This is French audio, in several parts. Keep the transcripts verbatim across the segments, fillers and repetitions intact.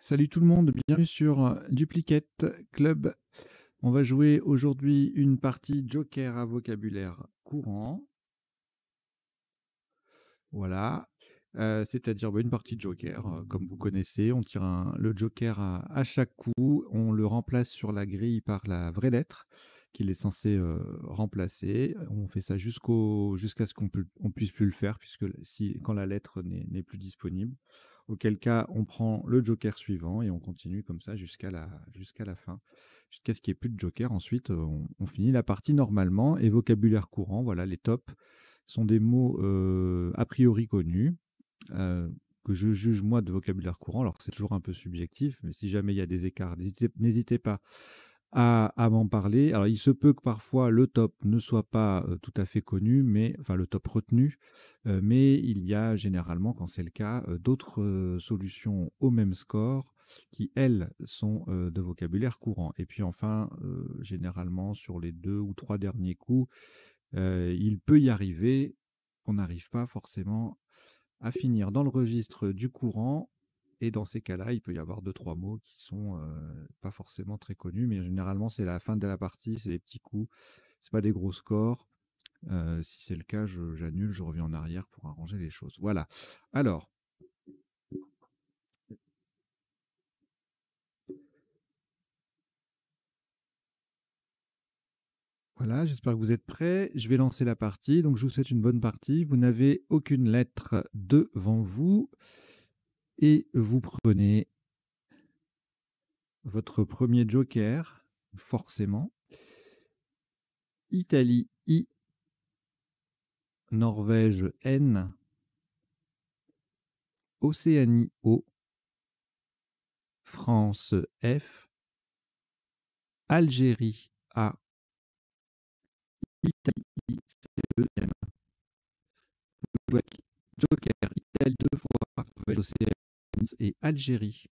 Salut tout le monde, bienvenue sur Duplicate Club. On va jouer aujourd'hui une partie Joker à vocabulaire courant. Voilà, euh, c'est-à-dire bah, une partie Joker, euh, comme vous connaissez. On tire un, le Joker à, à chaque coup, on le remplace sur la grille par la vraie lettre qu'il est censé euh, remplacer. On fait ça jusqu'au, jusqu'à ce qu'on ne puisse plus le faire, puisque si, quand la lettre n'est plus disponible. Auquel cas, on prend le joker suivant et on continue comme ça jusqu'à la, jusqu'à la fin, jusqu'à ce qu'il n'y ait plus de joker. Ensuite, on, on finit la partie normalement. Et vocabulaire courant, voilà, les tops sont des mots euh, a priori connus, euh, que je juge moi de vocabulaire courant. Alors, c'est toujours un peu subjectif, mais si jamais il y a des écarts, n'hésitez pas à, à m'en parler. Alors, il se peut que parfois le top ne soit pas euh, tout à fait connu, mais enfin le top retenu, euh, mais il y a généralement, quand c'est le cas, euh, d'autres euh, solutions au même score qui, elles, sont euh, de vocabulaire courant. Et puis enfin, euh, généralement, sur les deux ou trois derniers coups, euh, il peut y arriver qu'on n'arrive pas forcément à finir dans le registre du courant. Et dans ces cas-là, il peut y avoir deux, trois mots qui sont euh, pas forcément très connus, mais généralement, c'est la fin de la partie, c'est des petits coups, c'est pas des gros scores. Euh, si c'est le cas, j'annule, je, je reviens en arrière pour arranger les choses. Voilà. Alors, voilà, j'espère que vous êtes prêts. Je vais lancer la partie, donc je vous souhaite une bonne partie. Vous n'avez aucune lettre devant vous. Et vous prenez votre premier joker, forcément. Italie, I. Norvège, N. Océanie, O. France, F. Algérie, A. Italie, I, c'est le deuxième. Joker, Italie deux fois, Océanie et Algérie.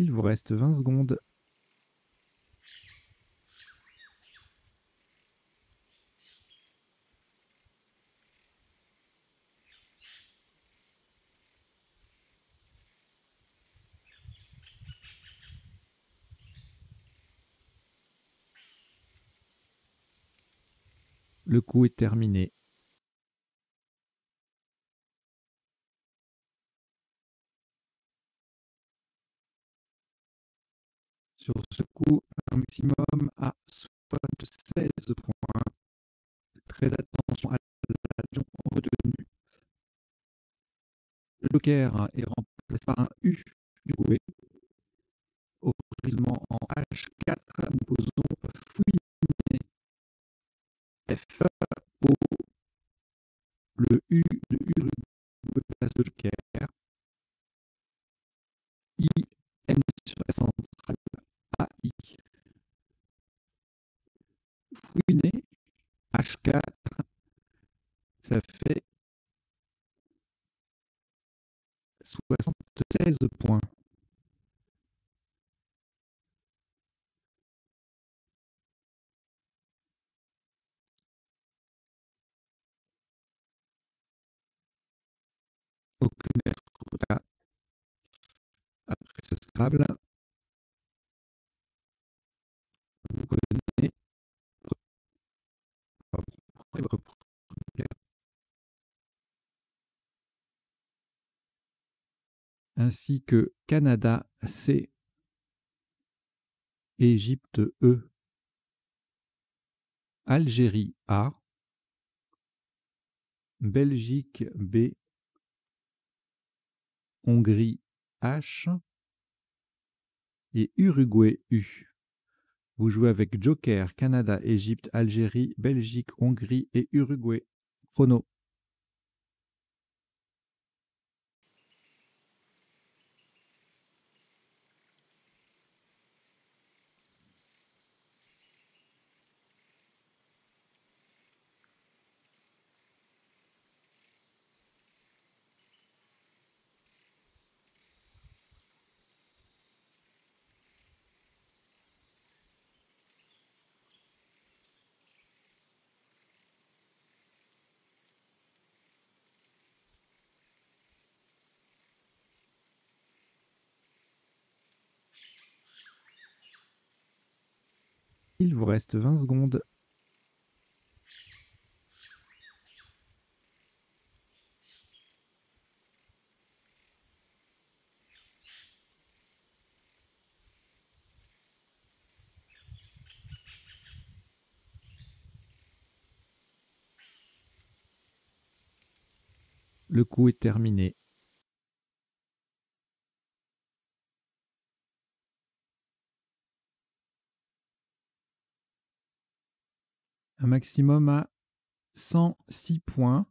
Il vous reste vingt secondes. Le coup est terminé. Sur ce coup, un maximum à soixante-seize points. Très attention à l'avion retenu. Le joker est remplacé par un U du coué. Au prisement en H quatre, nous posons fouiner. F, O, le U, le U de place de joker. I, N sur la centrale. A I. Fouiner, H quatre, ça fait soixante-seize points. Aucune lettre là. Après ce Scrabble. Vous connaissez. Ainsi que Canada, C. Égypte, E. Algérie, A. Belgique, B. Hongrie, H. Et Uruguay, U. Vous jouez avec Joker, Canada, Égypte, Algérie, Belgique, Hongrie et Uruguay. Chrono. Il vous reste vingt secondes. Le coup est terminé. Un maximum à cent six points,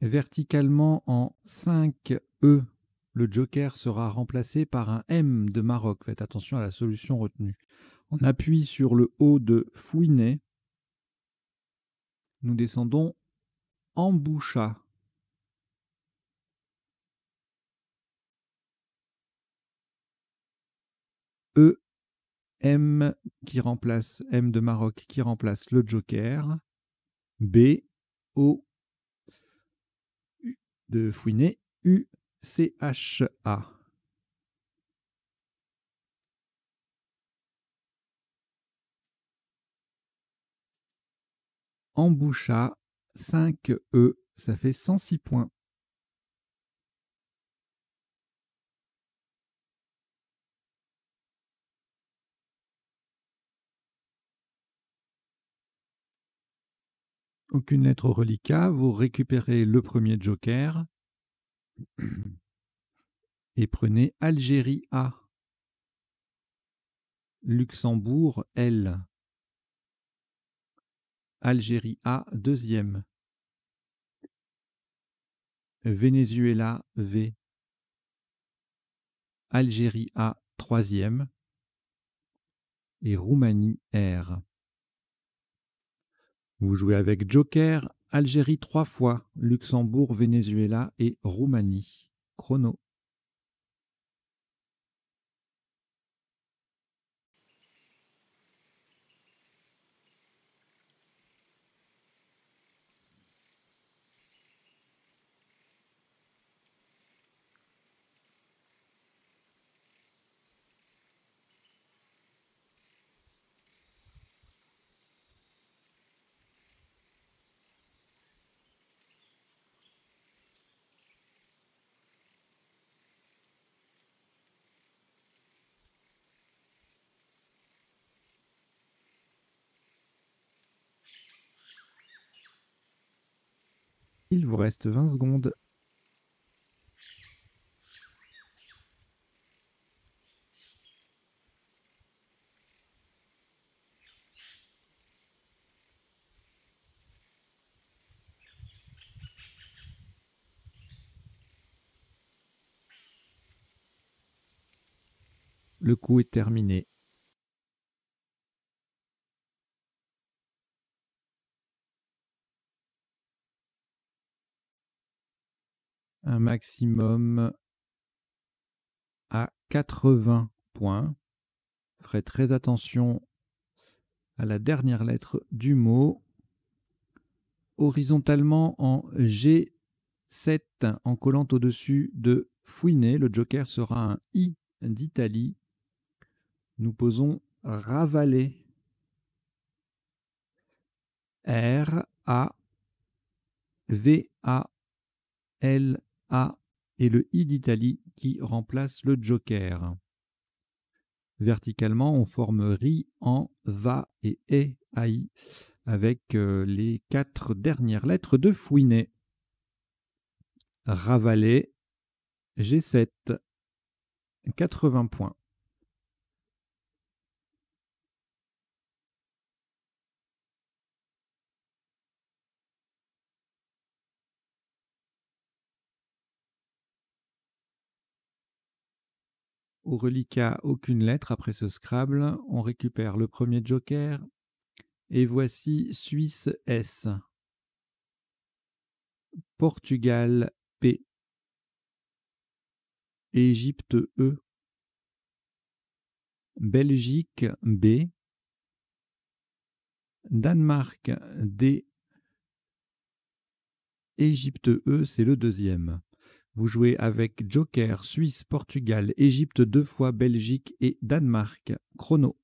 verticalement en cinq E, le joker sera remplacé par un M de Maroc. Faites attention à la solution retenue. On appuie sur le O de fouiner, nous descendons en boucha. E. M qui remplace M de Maroc qui remplace le joker, B, O U de fouiner, U, C, H, A. Emboucha, cinq E, ça fait cent six points. Aucune lettre au reliquat, vous récupérez le premier joker et prenez Algérie A, Luxembourg L, Algérie A deuxième, Venezuela V, Algérie A troisième et Roumanie R. Vous jouez avec Joker, Algérie trois fois, Luxembourg, Venezuela et Roumanie. Chrono. Il vous reste vingt secondes. Le coup est terminé. Un maximum à quatre-vingts points. Ferez très attention à la dernière lettre du mot. Horizontalement en G sept, en collant au-dessus de fouiner, le joker sera un I d'Italie. Nous posons ravaler. R, A, V, A, L, A et le I d'Italie qui remplace le joker. Verticalement, on forme R I en VA et E, A I avec les quatre dernières lettres de fouiner. Ravaler, G sept, quatre-vingts points. Au reliquat, aucune lettre après ce Scrabble. On récupère le premier joker. Et voici Suisse S. Portugal P. Égypte E. Belgique B. Danemark D. Égypte E, c'est le deuxième. Vous jouez avec Joker, Suisse, Portugal, Égypte deux fois, Belgique et Danemark. Chrono.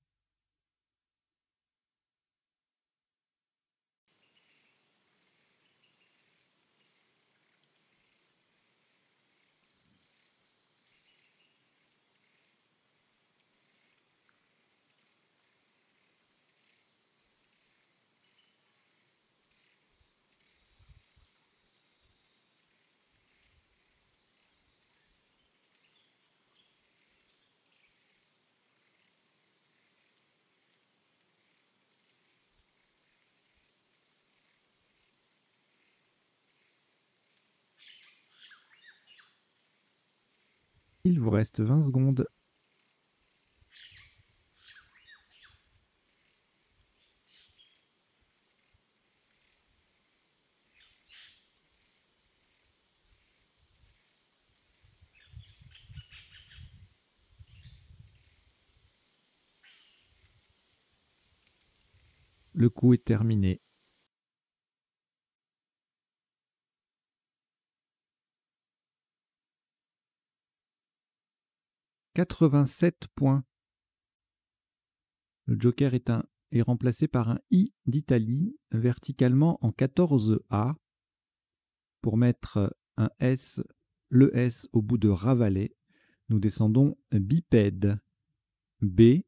Il vous reste vingt secondes. Le coup est terminé. quatre-vingt-sept points. Le joker est, un, est remplacé par un I d'Italie verticalement en quatorze A pour mettre un S, le S au bout de ravaler. Nous descendons bipède. B,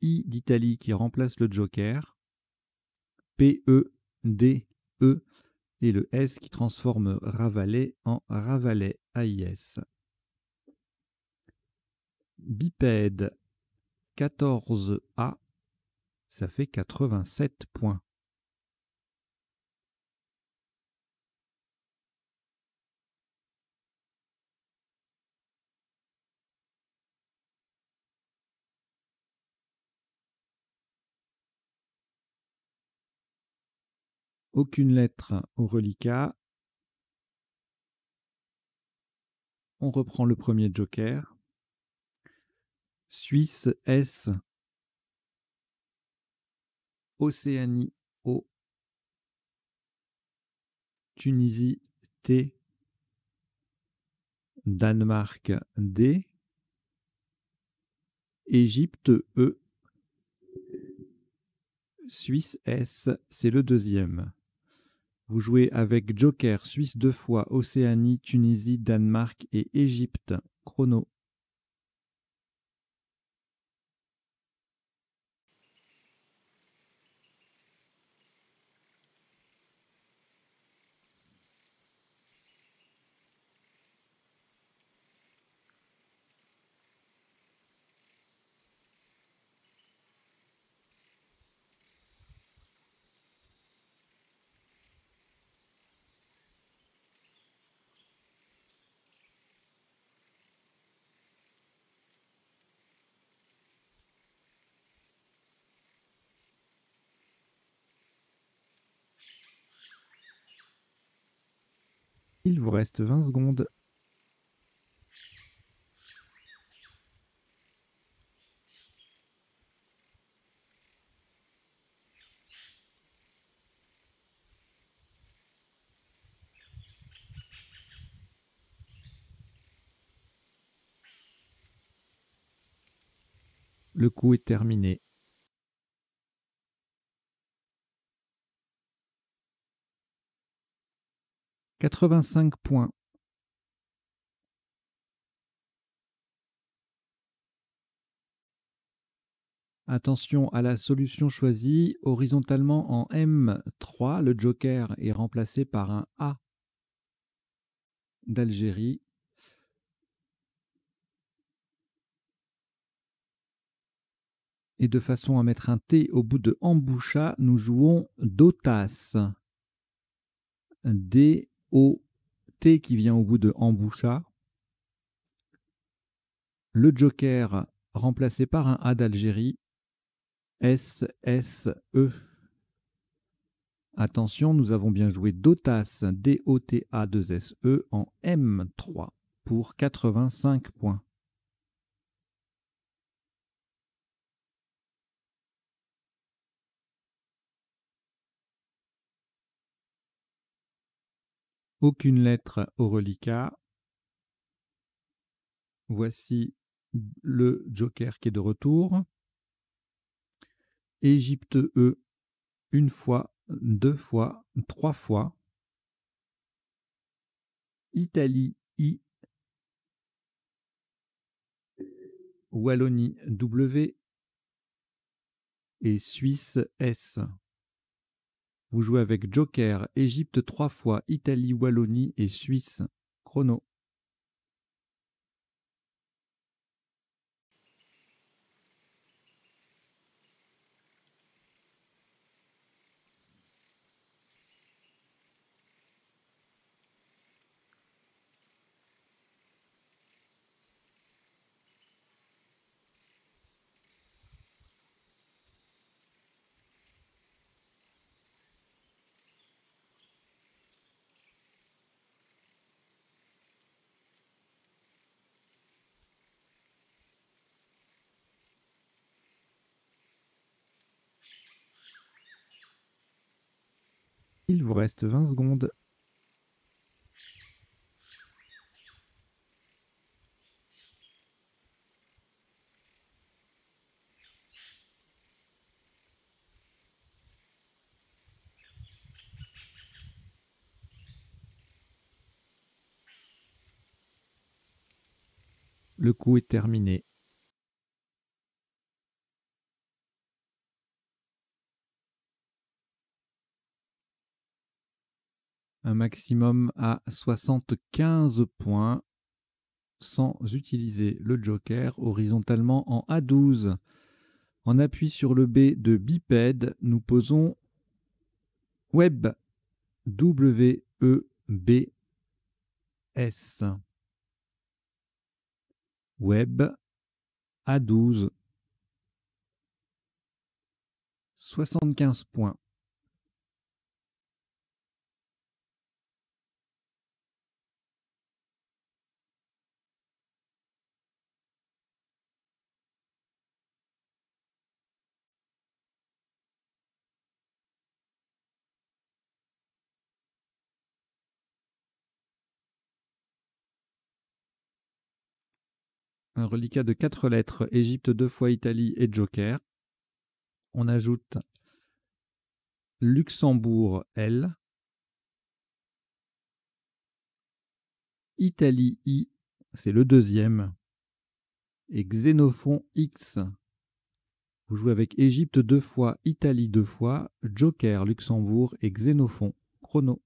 I d'Italie qui remplace le joker. P, E, D, E et le S qui transforme ravaler en ravalet A I S. Bipède quatorze A, ça fait quatre-vingt-sept points. Aucune lettre au reliquat. On reprend le premier joker. Suisse S, Océanie O, Tunisie T, Danemark D, Égypte E, Suisse S, c'est le deuxième. Vous jouez avec Joker, Suisse deux fois, Océanie, Tunisie, Danemark et Égypte. Chrono. Il vous reste vingt secondes. Le coup est terminé. quatre-vingt-cinq points. Attention à la solution choisie. Horizontalement en M trois, le joker est remplacé par un A d'Algérie. Et de façon à mettre un T au bout de Amboucha, nous jouons Dotas. D. O, T qui vient au bout de Amboucha, le joker remplacé par un A d'Algérie, S, S, E. Attention, nous avons bien joué Dotas, D O T A deux S E, en M trois pour quatre-vingt-cinq points. Aucune lettre au reliquat. Voici le joker qui est de retour. Égypte E, une fois, deux fois, trois fois. Italie I. Wallonie W. Et Suisse S. Vous jouez avec joker, Égypte trois fois, Italie, Wallonie et Suisse. Chrono. Il vous reste vingt secondes. Le coup est terminé. Un maximum à soixante-quinze points sans utiliser le joker horizontalement en A douze. En appui sur le B de bipède, nous posons web, W E B S. Web A douze. soixante-quinze points. Un reliquat de quatre lettres, Égypte deux fois, Italie et joker. On ajoute Luxembourg L, Italie I, c'est le deuxième, et Xénophon X. Vous jouez avec Égypte deux fois, Italie deux fois, joker, Luxembourg et Xénophon. Chrono.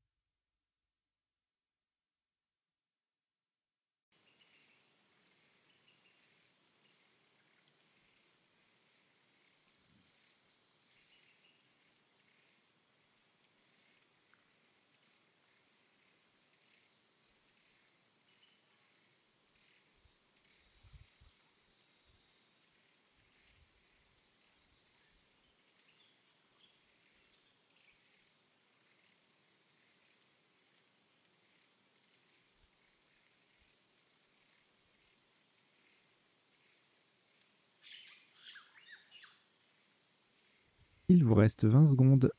Il vous reste vingt secondes.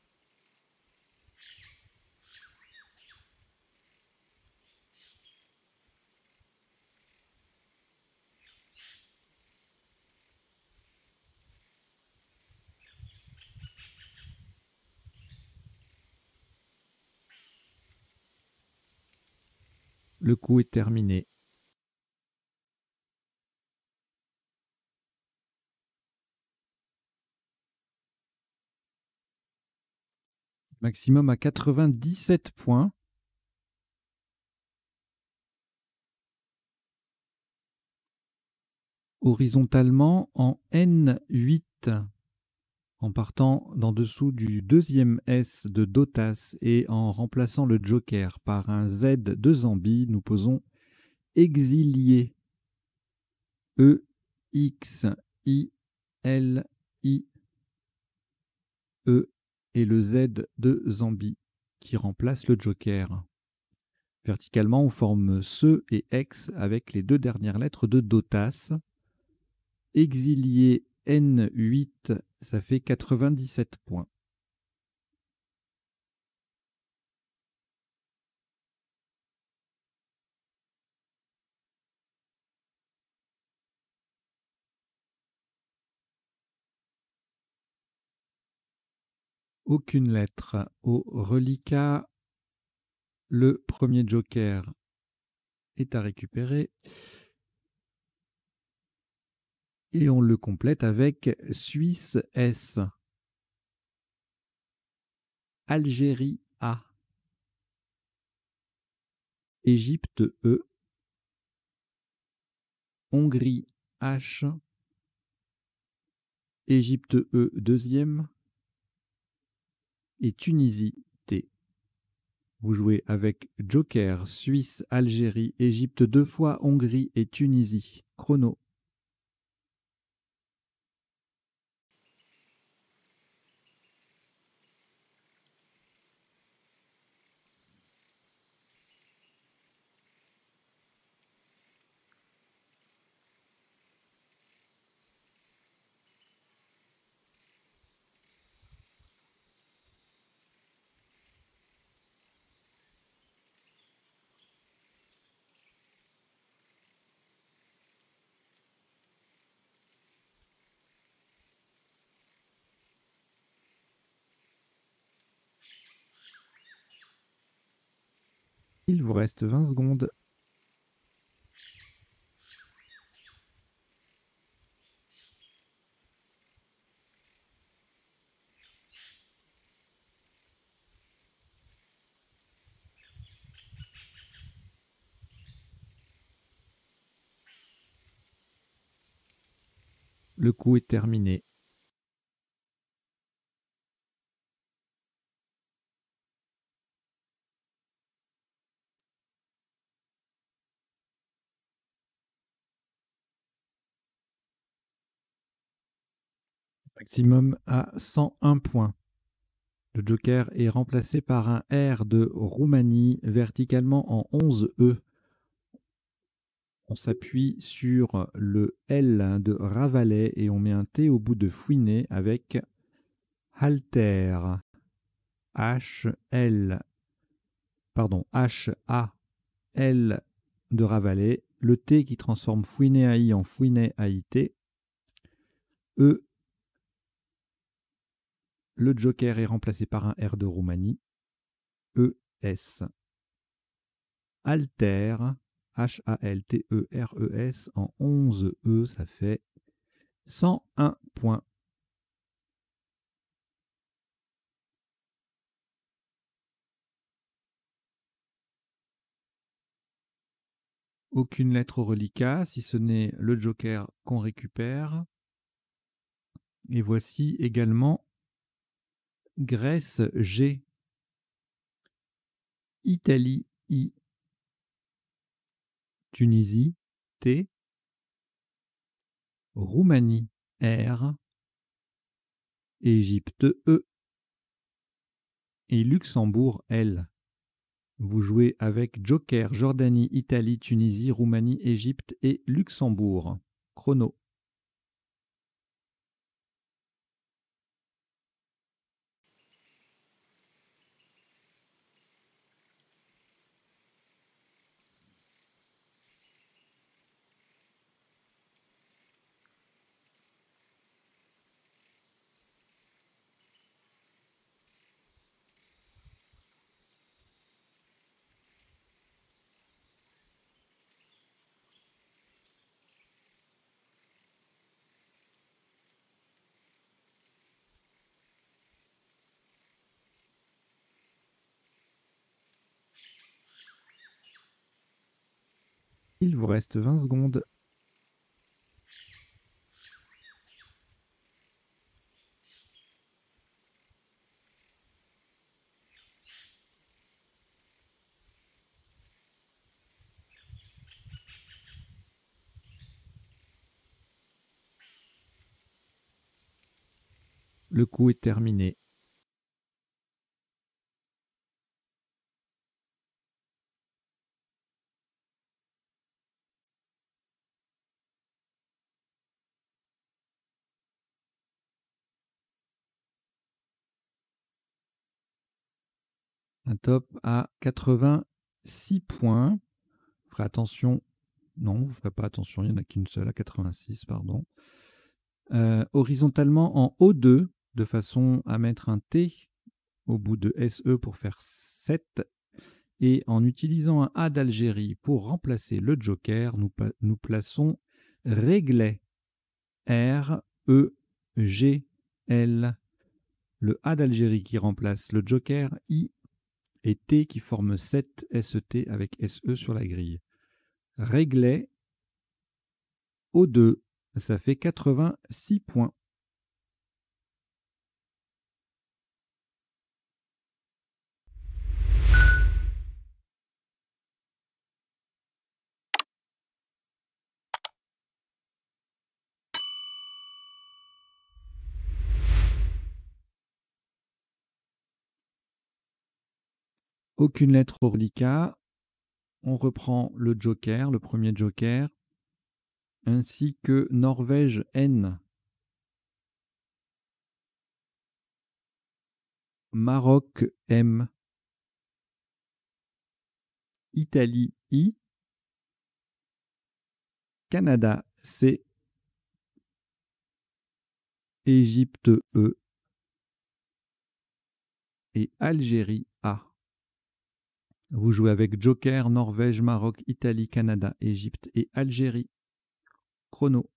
Le coup est terminé. Maximum à quatre-vingt-dix-sept points. Horizontalement en N huit, en partant d'en dessous du deuxième S de Dotas et en remplaçant le joker par un Z de Zambie, nous posons exilié. E, X, I, L, I, E et le Z de Zambie qui remplace le joker. Verticalement, on forme ce et ex avec les deux dernières lettres de Dotas. Exilié N huit, ça fait quatre-vingt-dix-sept points. Aucune lettre. Au reliquat, le premier joker est à récupérer. Et on le complète avec Suisse S, Algérie A, Égypte E, Hongrie H, Égypte E deuxième, et Tunisie T. Vous jouez avec Joker, Suisse, Algérie, Égypte deux fois, Hongrie et Tunisie. Chrono. Il vous reste vingt secondes. Le coup est terminé. Maximum à cent un points. Le joker est remplacé par un R de Roumanie verticalement en onze E. On s'appuie sur le L de Ravalet et on met un T au bout de fouiner avec halter. H, L, pardon, H, A, L de Ravalet. Le T qui transforme fouiner A I en fouiner A I T. E, le joker est remplacé par un R de Roumanie, E S. Alter, H A L T E R E S, en onze E, ça fait cent un points. Aucune lettre au reliquat, si ce n'est le joker qu'on récupère. Et voici également Grèce G, Italie I, Tunisie T, Roumanie R, Égypte E et Luxembourg L. Vous jouez avec Joker, Jordanie, Italie, Tunisie, Roumanie, Égypte et Luxembourg. Chrono. Il vous reste vingt secondes. Le coup est terminé. Un top à quatre-vingt-six points. Vous ferez attention. Non, vous ne ferez pas attention. Il n'y en a qu'une seule à quatre-vingt-six, pardon. Euh, horizontalement en O deux, de façon à mettre un T au bout de S E pour faire sept. Et en utilisant un A d'Algérie pour remplacer le joker, nous, nous plaçons réglet. R, E, G, L. Le A d'Algérie qui remplace le joker, I, et T qui forme sept, S E T avec S E sur la grille. Réglet O deux, ça fait quatre-vingt-six points. Aucune lettre au reliquat. On reprend le joker, le premier joker, ainsi que Norvège N, Maroc M, Italie I, Canada C, Égypte E et Algérie A. Vous jouez avec joker, Norvège, Maroc, Italie, Canada, Égypte et Algérie. Chrono.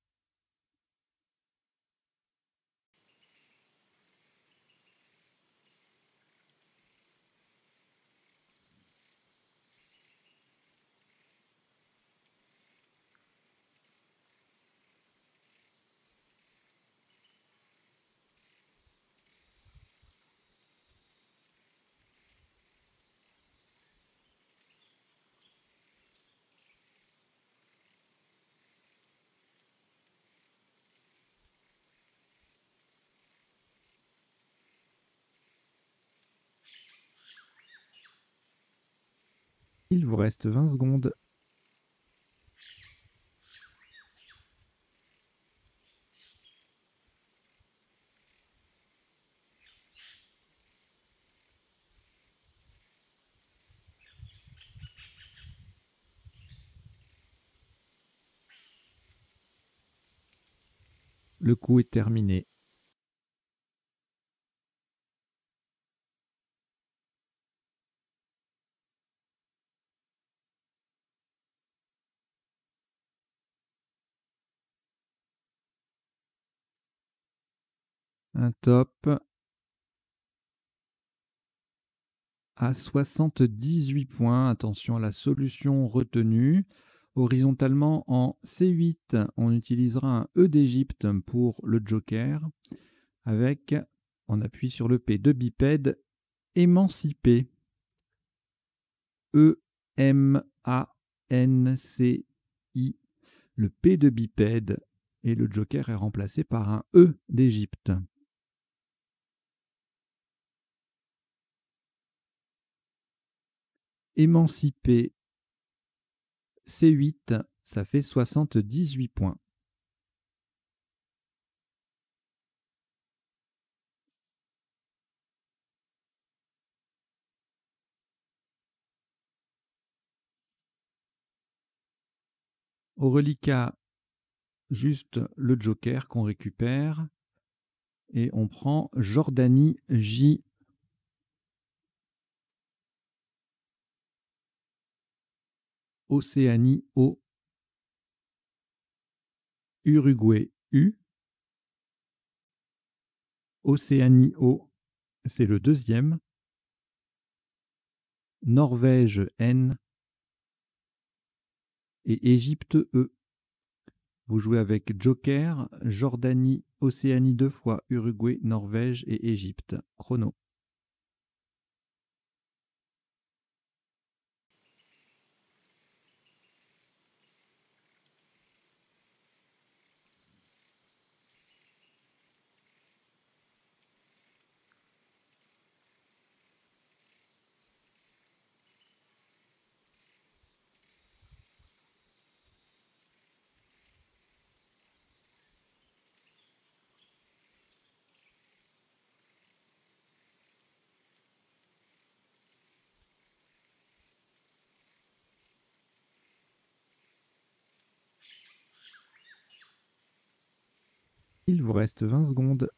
Il vous reste vingt secondes. Le coup est terminé. Un top à soixante-dix-huit points. Attention à la solution retenue. Horizontalement en C huit, on utilisera un E d'Égypte pour le joker. Avec, on appuie sur le P de bipède, émancipé. E, M, A, N, C, I. Le P de bipède et le joker est remplacé par un E d'Égypte. Émancipé C huit, ça fait soixante-dix-huit points. Au reliquat, juste le joker qu'on récupère et on prend Jordanie J. Océanie O, Uruguay U, Océanie O, c'est le deuxième, Norvège N et Égypte E. Vous jouez avec joker, Jordanie, Océanie deux fois, Uruguay, Norvège et Égypte. Chrono. Il vous reste vingt secondes.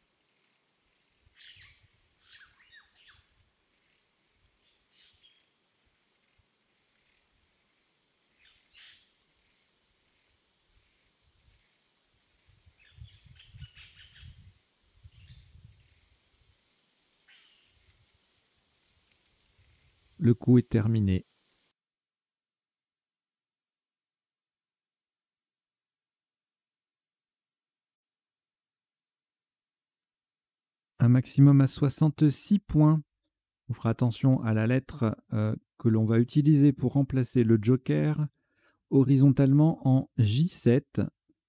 Le coup est terminé. Un maximum à soixante-six points. On fera attention à la lettre euh, que l'on va utiliser pour remplacer le joker horizontalement en J sept.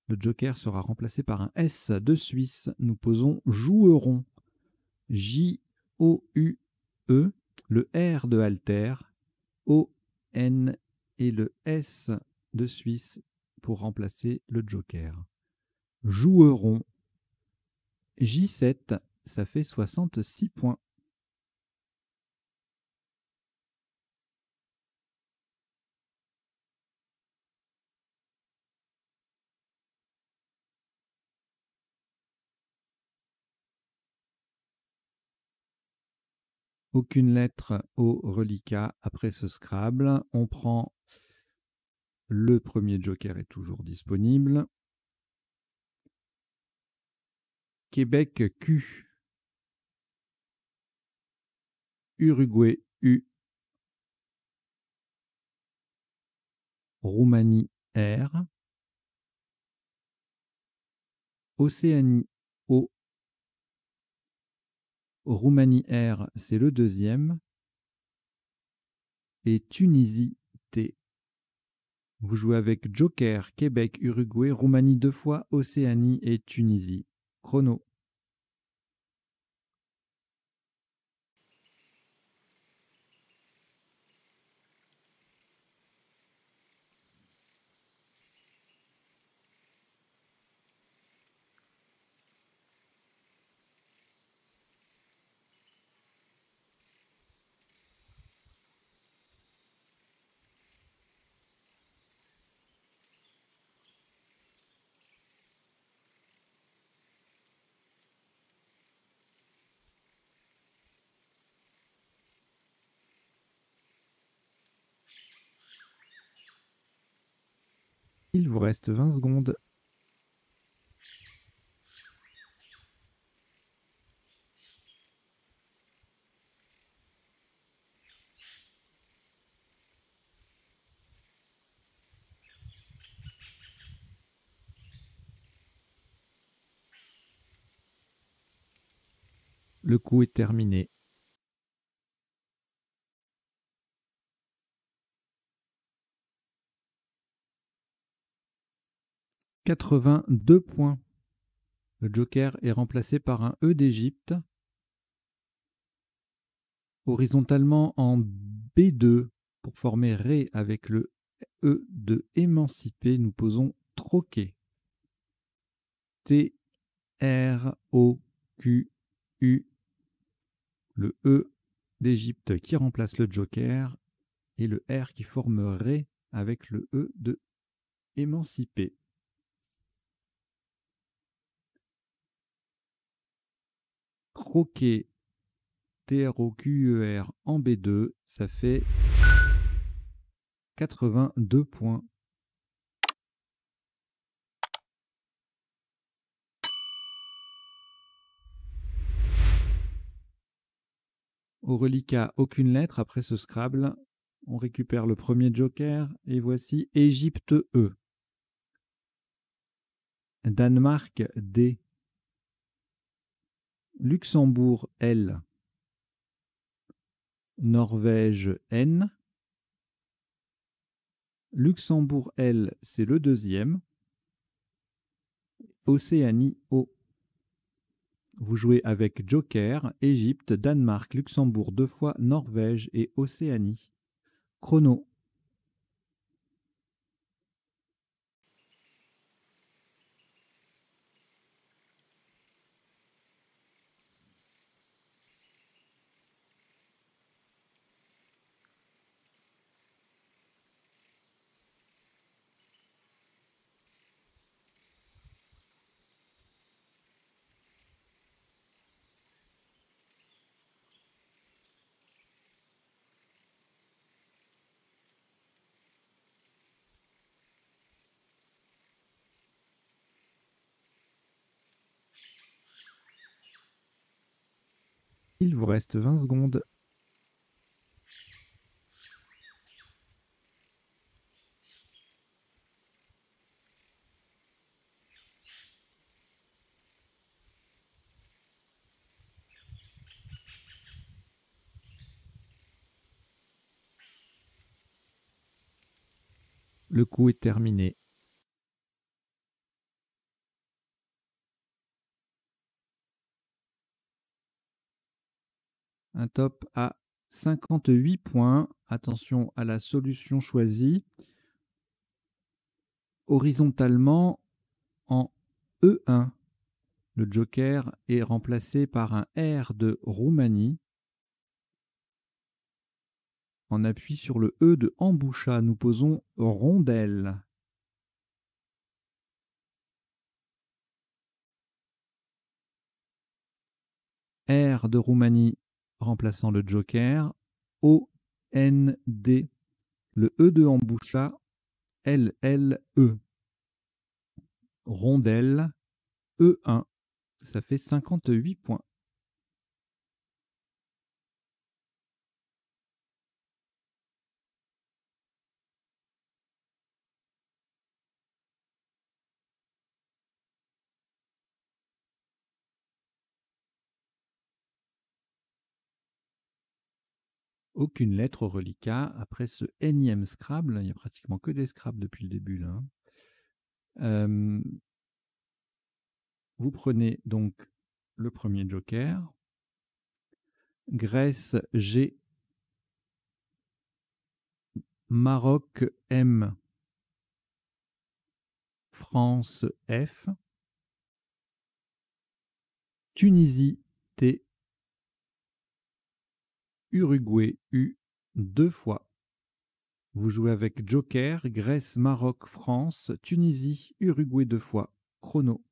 Le joker sera remplacé par un S de Suisse. Nous posons jouerons. J O U E. Le R de Alter, O N et le S de Suisse pour remplacer le joker. Jouerons. J sept, ça fait soixante-six points. Aucune lettre au reliquat après ce Scrabble. On prend le premier joker est toujours disponible. Québec Q. Uruguay U. Roumanie R. Océanie O. Roumanie R, c'est le deuxième. Et Tunisie T. Vous jouez avec Joker, Québec, Uruguay, Roumanie deux fois, Océanie et Tunisie. Chrono. Il vous reste vingt secondes. Le coup est terminé. quatre-vingt-deux points. Le joker est remplacé par un E d'Égypte. Horizontalement en B deux, pour former Ré avec le E de émancipé, nous posons troquer. T R O Q U. Le E d'Égypte qui remplace le joker et le R qui forme Ré avec le E de émancipé. Troquer T R O Q E R en B deux, ça fait quatre-vingt-deux points. Au reliquat, aucune lettre après ce Scrabble. On récupère le premier joker et voici Égypte E. Danemark D. Luxembourg L, Norvège N, Luxembourg L, c'est le deuxième, Océanie O. Vous jouez avec Joker, Égypte, Danemark, Luxembourg deux fois, Norvège et Océanie. Chrono. Il vous reste vingt secondes. Le coup est terminé. Un top à cinquante-huit points. Attention à la solution choisie. Horizontalement en E un. Le joker est remplacé par un R de Roumanie. En appui sur le E de Amboucha, nous posons rondelle. R de Roumanie remplaçant le joker. O, N, D. Le E de Amboucha, L, L, E. Rondelle, E un. Ça fait cinquante-huit points. Aucune lettre au reliquat après ce énième Scrabble. Il n'y a pratiquement que des Scrabbles depuis le début. Là. Euh, vous prenez donc le premier joker. Grèce, G. Maroc, M. France, F. Tunisie, T. Uruguay, U, deux fois. Vous jouez avec joker, Grèce, Maroc, France, Tunisie, Uruguay, deux fois. Chrono.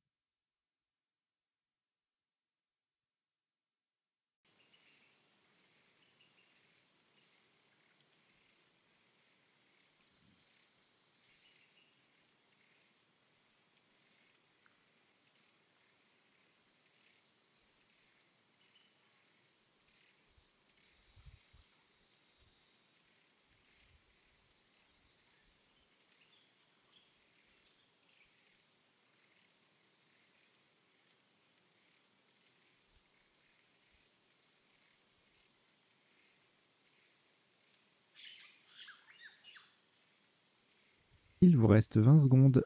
Il vous reste vingt secondes.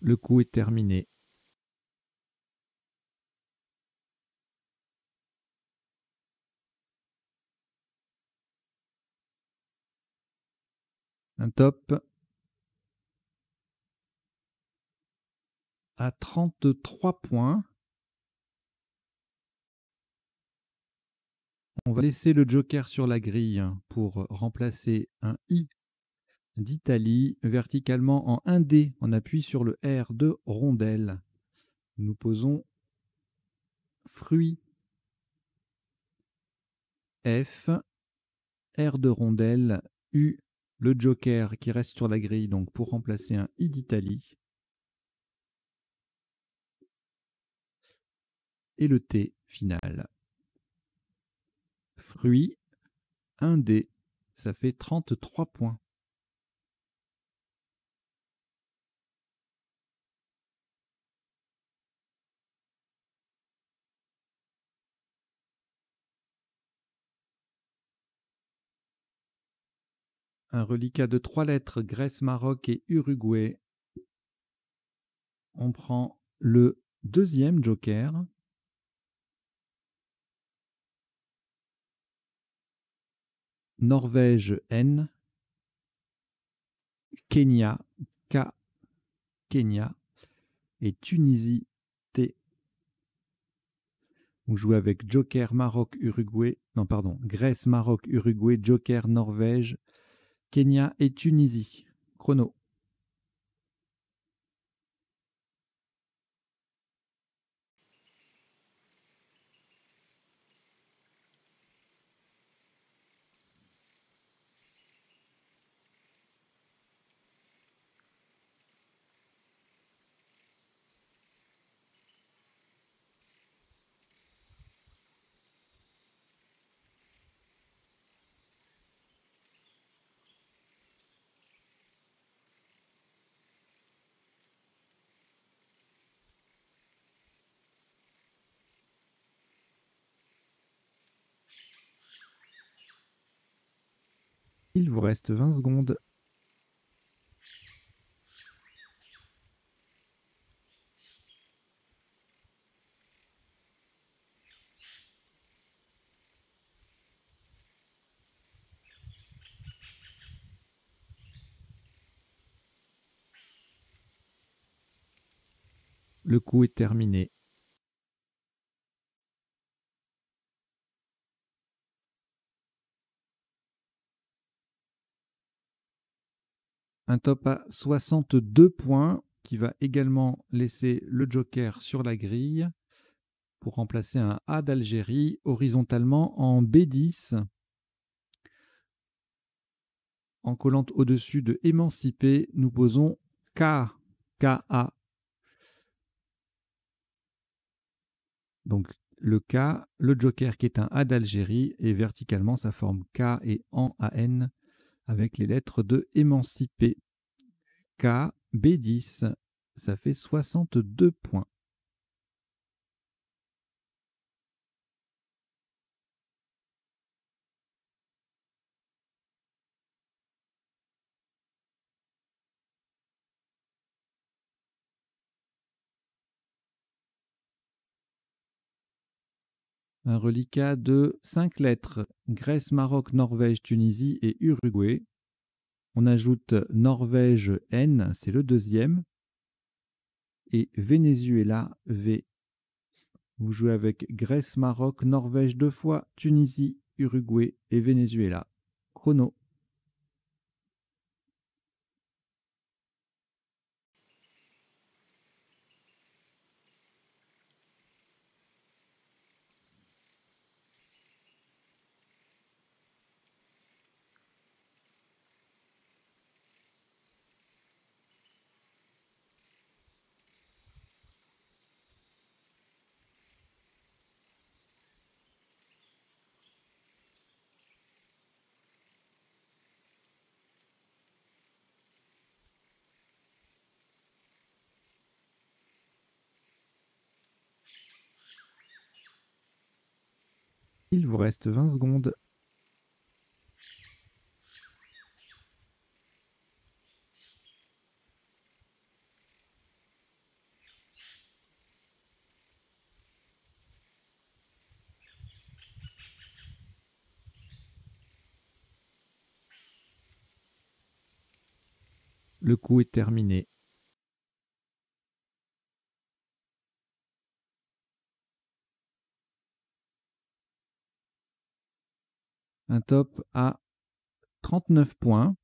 Le coup est terminé. Un top à trente-trois points. On va laisser le joker sur la grille pour remplacer un I d'Italie verticalement en un D. On appuie sur le R de rondelle. Nous posons fruit. F, R de rondelle, U. Le joker qui reste sur la grille donc pour remplacer un I d'Italie. Et le T final. Fruit, un D, ça fait trente-trois points. Un reliquat de trois lettres, Grèce, Maroc et Uruguay. On prend le deuxième joker. Norvège, N. Kenya, K. Kenya. Et Tunisie, T. Vous jouez avec joker, Maroc, Uruguay. Non, pardon. Grèce, Maroc, Uruguay, joker, Norvège. Kenya et Tunisie. Chrono. Il vous reste vingt secondes. Le coup est terminé. Un top à soixante-deux points qui va également laisser le joker sur la grille pour remplacer un A d'Algérie horizontalement en B dix en collant au-dessus de émanciper. Nous posons K, K A. Donc le K, le joker qui est un A d'Algérie et verticalement ça forme K et en A N avec les lettres de émanciper. K, B dix, ça fait soixante-deux points. Un reliquat de cinq lettres, Grèce, Maroc, Norvège, Tunisie et Uruguay. On ajoute Norvège N, c'est le deuxième. Et Venezuela V. Vous jouez avec Grèce, Maroc, Norvège deux fois, Tunisie, Uruguay et Venezuela. Chrono. Il vous reste vingt secondes. Le coup est terminé. Un top à trente-neuf points,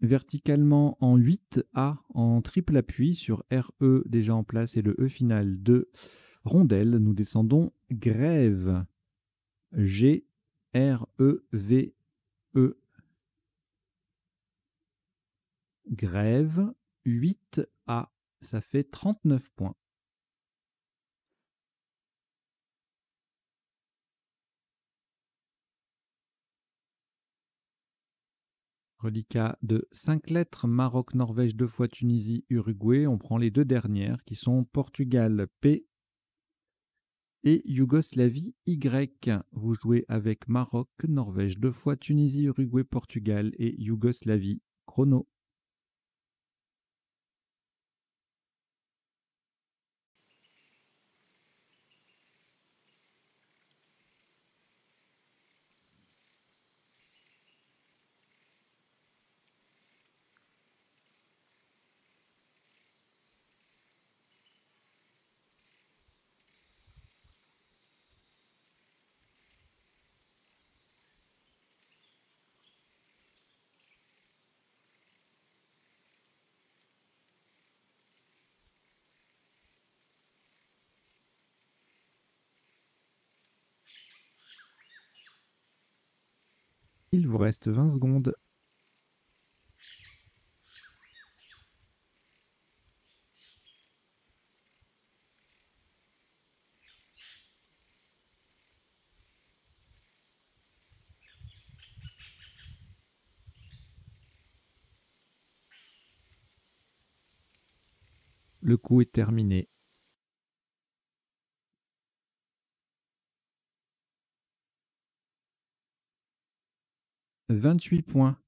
verticalement en huit A en triple appui sur R E déjà en place et le E final de rondelle. Nous descendons grève, G, R, E, V, E. Grève, huit A, ça fait trente-neuf points. Reliquat de cinq lettres, Maroc, Norvège, deux fois Tunisie, Uruguay. On prend les deux dernières qui sont Portugal, P et Yougoslavie, Y. Vous jouez avec Maroc, Norvège, deux fois Tunisie, Uruguay, Portugal et Yougoslavie. Chrono. Il vous reste vingt secondes. Le coup est terminé. vingt-huit points.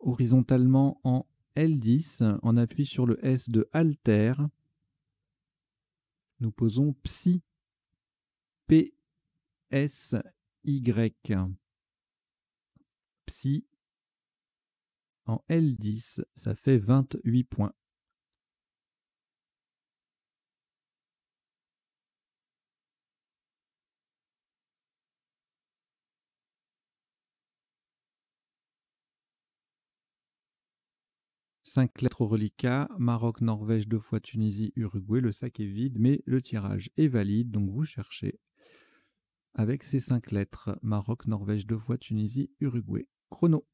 Horizontalement en L dix, en appui sur le S de alter, nous posons psi, P, S, Y. Psi, en L dix, ça fait vingt-huit points. cinq lettres au reliquat, Maroc, Norvège, deux fois Tunisie, Uruguay, le sac est vide, mais le tirage est valide, donc vous cherchez avec ces cinq lettres, Maroc, Norvège, deux fois Tunisie, Uruguay. Chrono.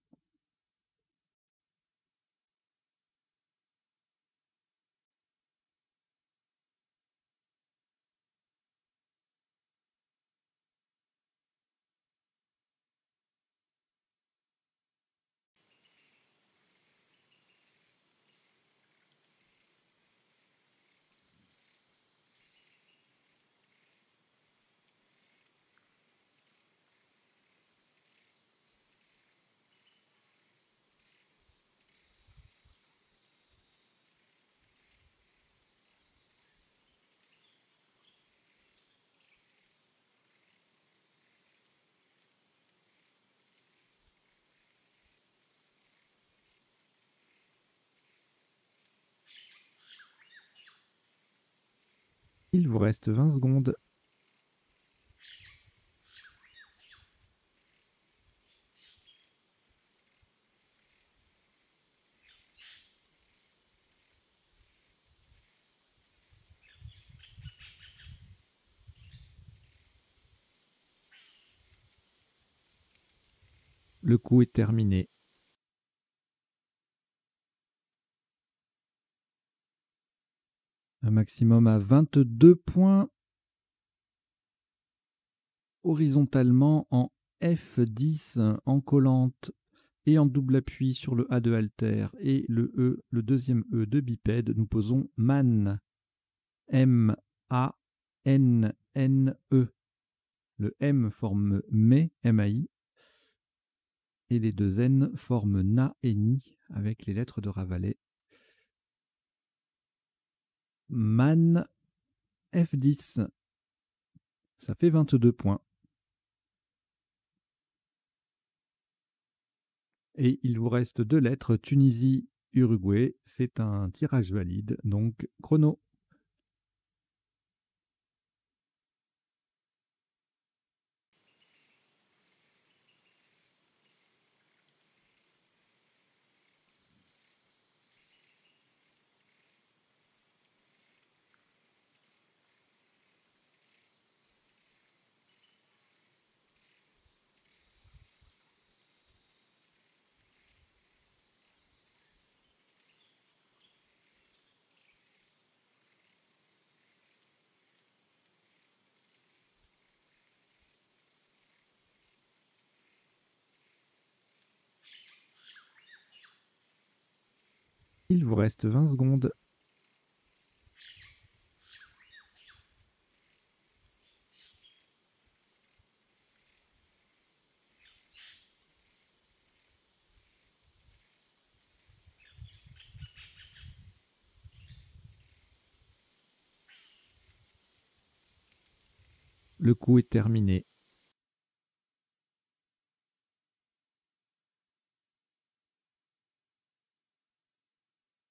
Il vous reste vingt secondes. Le coup est terminé. Un maximum à vingt-deux points. Horizontalement en F dix, en collante et en double appui sur le A de haltère et le E, le deuxième E de bipède, nous posons man. M A N N E. Le M forme mais, M A I. Et les deux N forment na et ni avec les lettres de Ravalet. Man F dix, ça fait vingt-deux points. Et il vous reste deux lettres, Tunisie, Uruguay, c'est un tirage valide, donc chrono. Il vous reste vingt secondes. Le coup est terminé.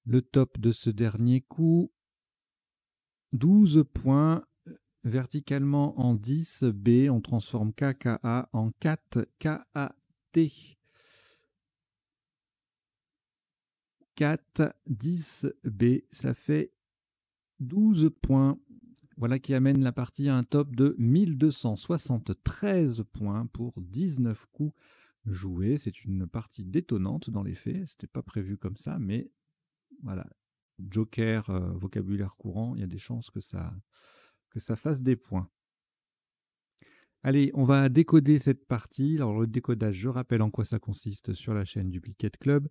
Le top de ce dernier coup, douze points, verticalement en dix B, on transforme K K A en quatre K A T. quatre, dix B, ça fait douze points. Voilà qui amène la partie à un top de mille deux cent soixante-treize points pour dix-neuf coups joués. C'est une partie détonnante dans les faits, c'était pas prévu comme ça, mais... Voilà, joker, euh, vocabulaire courant, il y a des chances que ça, que ça fasse des points. Allez, on va décoder cette partie. Alors le décodage, je rappelle en quoi ça consiste sur la chaîne Duplicate Club,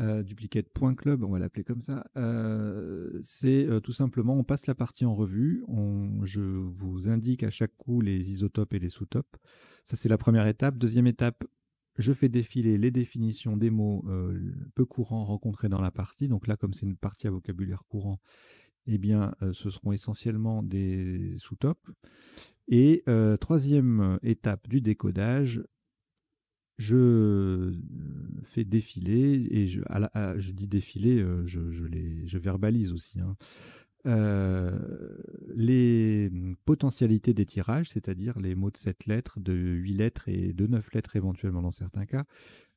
euh, duplicate point club, on va l'appeler comme ça. Euh, C'est euh, tout simplement, on passe la partie en revue, on, je vous indique à chaque coup les isotopes et les sous-topes. Ça, c'est la première étape. Deuxième étape, je fais défiler les définitions des mots euh, peu courants rencontrés dans la partie. Donc là, comme c'est une partie à vocabulaire courant, eh bien, euh, ce seront essentiellement des sous-tops. Et euh, troisième étape du décodage, je fais défiler, et je, à la, à, je dis défiler, euh, je, je, les, je verbalise aussi, hein, euh, les potentialités des tirages, c'est-à-dire les mots de sept lettres, de huit lettres et de neuf lettres éventuellement dans certains cas,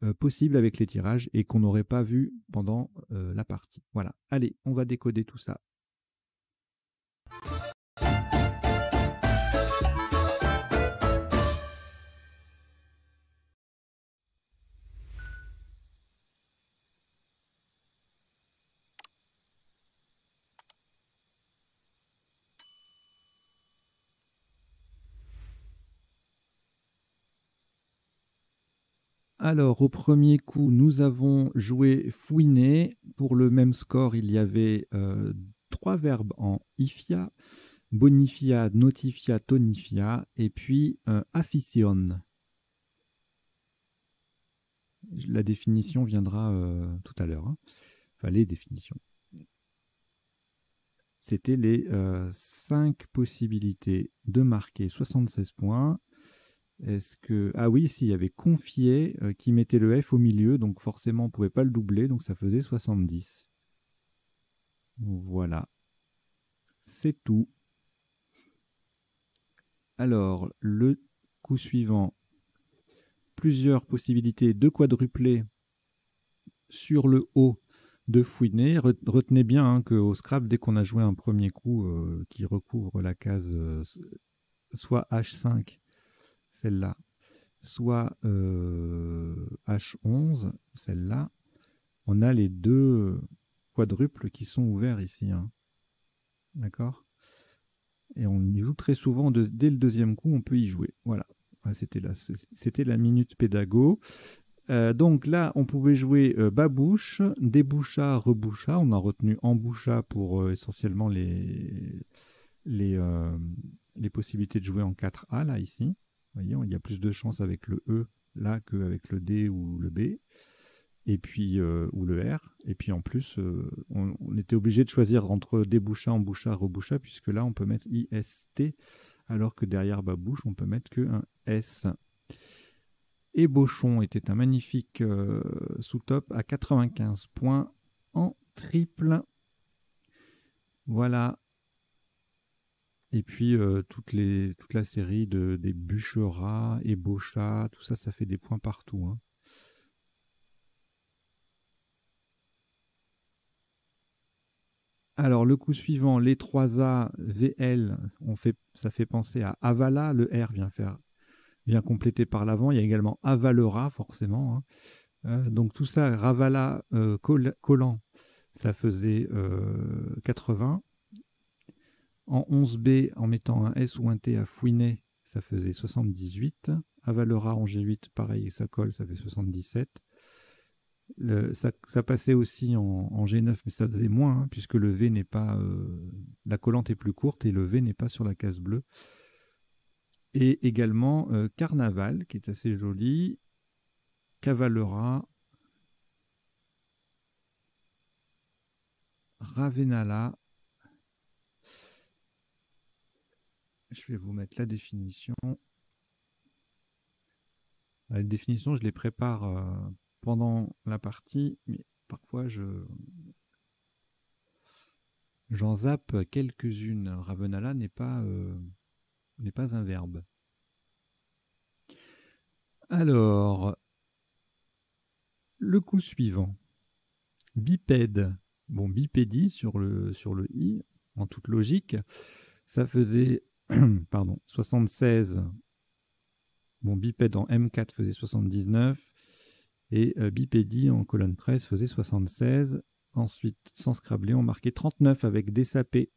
euh, possibles avec les tirages et qu'on n'aurait pas vu pendant euh, la partie. Voilà, allez, on va décoder tout ça. Alors, au premier coup, nous avons joué fouiner. Pour le même score, il y avait euh, trois verbes en ifia. Bonifia, notifia, tonifia. Et puis, euh, aficion. La définition viendra euh, tout à l'heure. Hein. Enfin, les définitions. C'était les euh, cinq possibilités de marquer soixante-seize points. Est-ce que... Ah oui, si, il y avait confié euh, qui mettait le F au milieu, donc forcément on ne pouvait pas le doubler, donc ça faisait soixante-dix. Voilà. C'est tout. Alors, le coup suivant. Plusieurs possibilités de quadrupler sur le haut de fouiner. Re retenez bien hein, qu'au Scrabble, dès qu'on a joué un premier coup euh, qui recouvre la case euh, soit H cinq, celle-là, soit euh, H onze, celle-là, on a les deux quadruples qui sont ouverts ici. Hein. D'accord? Et on y joue très souvent, de, dès le deuxième coup, on peut y jouer. Voilà, ouais, c'était la, la minute pédago. Euh, donc là, on pouvait jouer euh, babouche, déboucha, reboucha. On a retenu emboucha pour euh, essentiellement les, les, euh, les possibilités de jouer en quatre A, là, ici. Vous voyez, il y a plus de chances avec le E là qu'avec le D ou le B, et puis, euh, ou le R. Et puis en plus, euh, on, on était obligé de choisir entre déboucha, emboucha, reboucha, puisque là on peut mettre I S T, alors que derrière babouche, on peut mettre que un S. Et Bochon était un magnifique euh, sous-top à quatre-vingt-quinze points en triple. Voilà. Et puis, euh, toutes les, toute la série de, des bûcherats, et ébauchats, tout ça, ça fait des points partout. Hein. Alors, le coup suivant, les trois A, V L, on fait, ça fait penser à avala. Le R vient, faire, vient compléter par l'avant. Il y a également avalera, forcément. Hein. Euh, donc, tout ça, ravala, euh, coll, collant, ça faisait euh, quatre-vingts. En onze B, en mettant un S ou un T à fouiner, ça faisait soixante-dix-huit. Avalera en G huit, pareil, ça colle, ça fait soixante-dix-sept. Le, ça, ça passait aussi en, en G neuf, mais ça faisait moins, hein, puisque le V n'est pas... Euh, la collante est plus courte et le V n'est pas sur la case bleue. Et également euh, Carnaval, qui est assez joli. Cavalera. Ravenala. Je vais vous mettre la définition. La définition, je les prépare euh, pendant la partie, mais parfois je j'en zappe quelques-unes. Ravenala n'est pas, euh, n'est pas un verbe. Alors, le coup suivant. Bipède. Bon, bipédie sur le, sur le I, en toute logique, ça faisait... Pardon, soixante-seize, bon, bipède en M quatre faisait soixante-dix-neuf, et euh, bipédie en colonne treize faisait soixante-seize. Ensuite, sans scrabler, on marquait trente-neuf avec dessapé,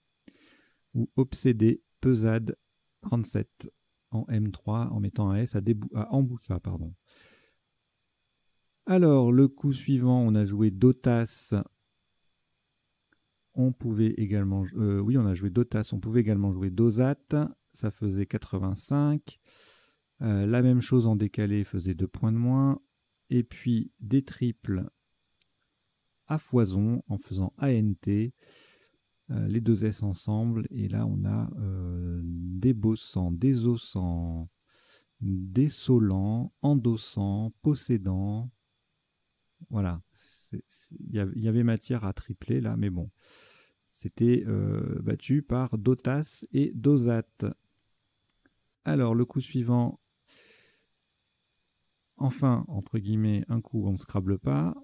ou obsédé, pesade, trente-sept en M trois, en mettant un S à, à emboucha, pardon. Alors, le coup suivant, on a joué dotas. On pouvait également, euh, oui, on a joué Dotas, on pouvait également jouer Dosat, ça faisait quatre-vingt-cinq. Euh, la même chose en décalé faisait deux points de moins. Et puis des triples à foison en faisant A N T, euh, les deux S ensemble. Et là, on a euh, débossant, désossant, désolant, endossant, possédant. Voilà, il y, y avait matière à tripler là, mais bon. C'était euh, battu par Dotas et Dosate. Alors, le coup suivant, enfin, entre guillemets, un coup on ne scrable pas.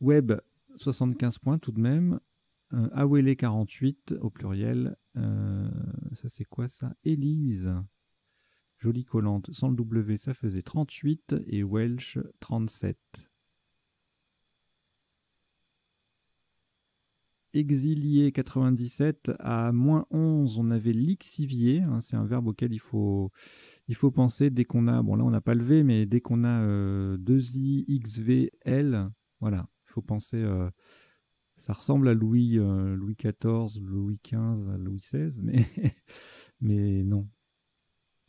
Web, soixante-quinze points tout de même. Euh, Awele, quarante-huit au pluriel. Euh, ça, c'est quoi ça? Élise, jolie collante. Sans le W, ça faisait trente-huit et Welsh, trente-sept. Exilié quatre-vingt-dix-sept à moins onze, on avait lixivié, hein, c'est un verbe auquel il faut, il faut penser dès qu'on a, bon là on n'a pas le V, mais dès qu'on a euh, deux I, X V, L, voilà, il faut penser, euh, ça ressemble à Louis, euh, Louis quatorze, Louis quinze, Louis seize, mais, mais non,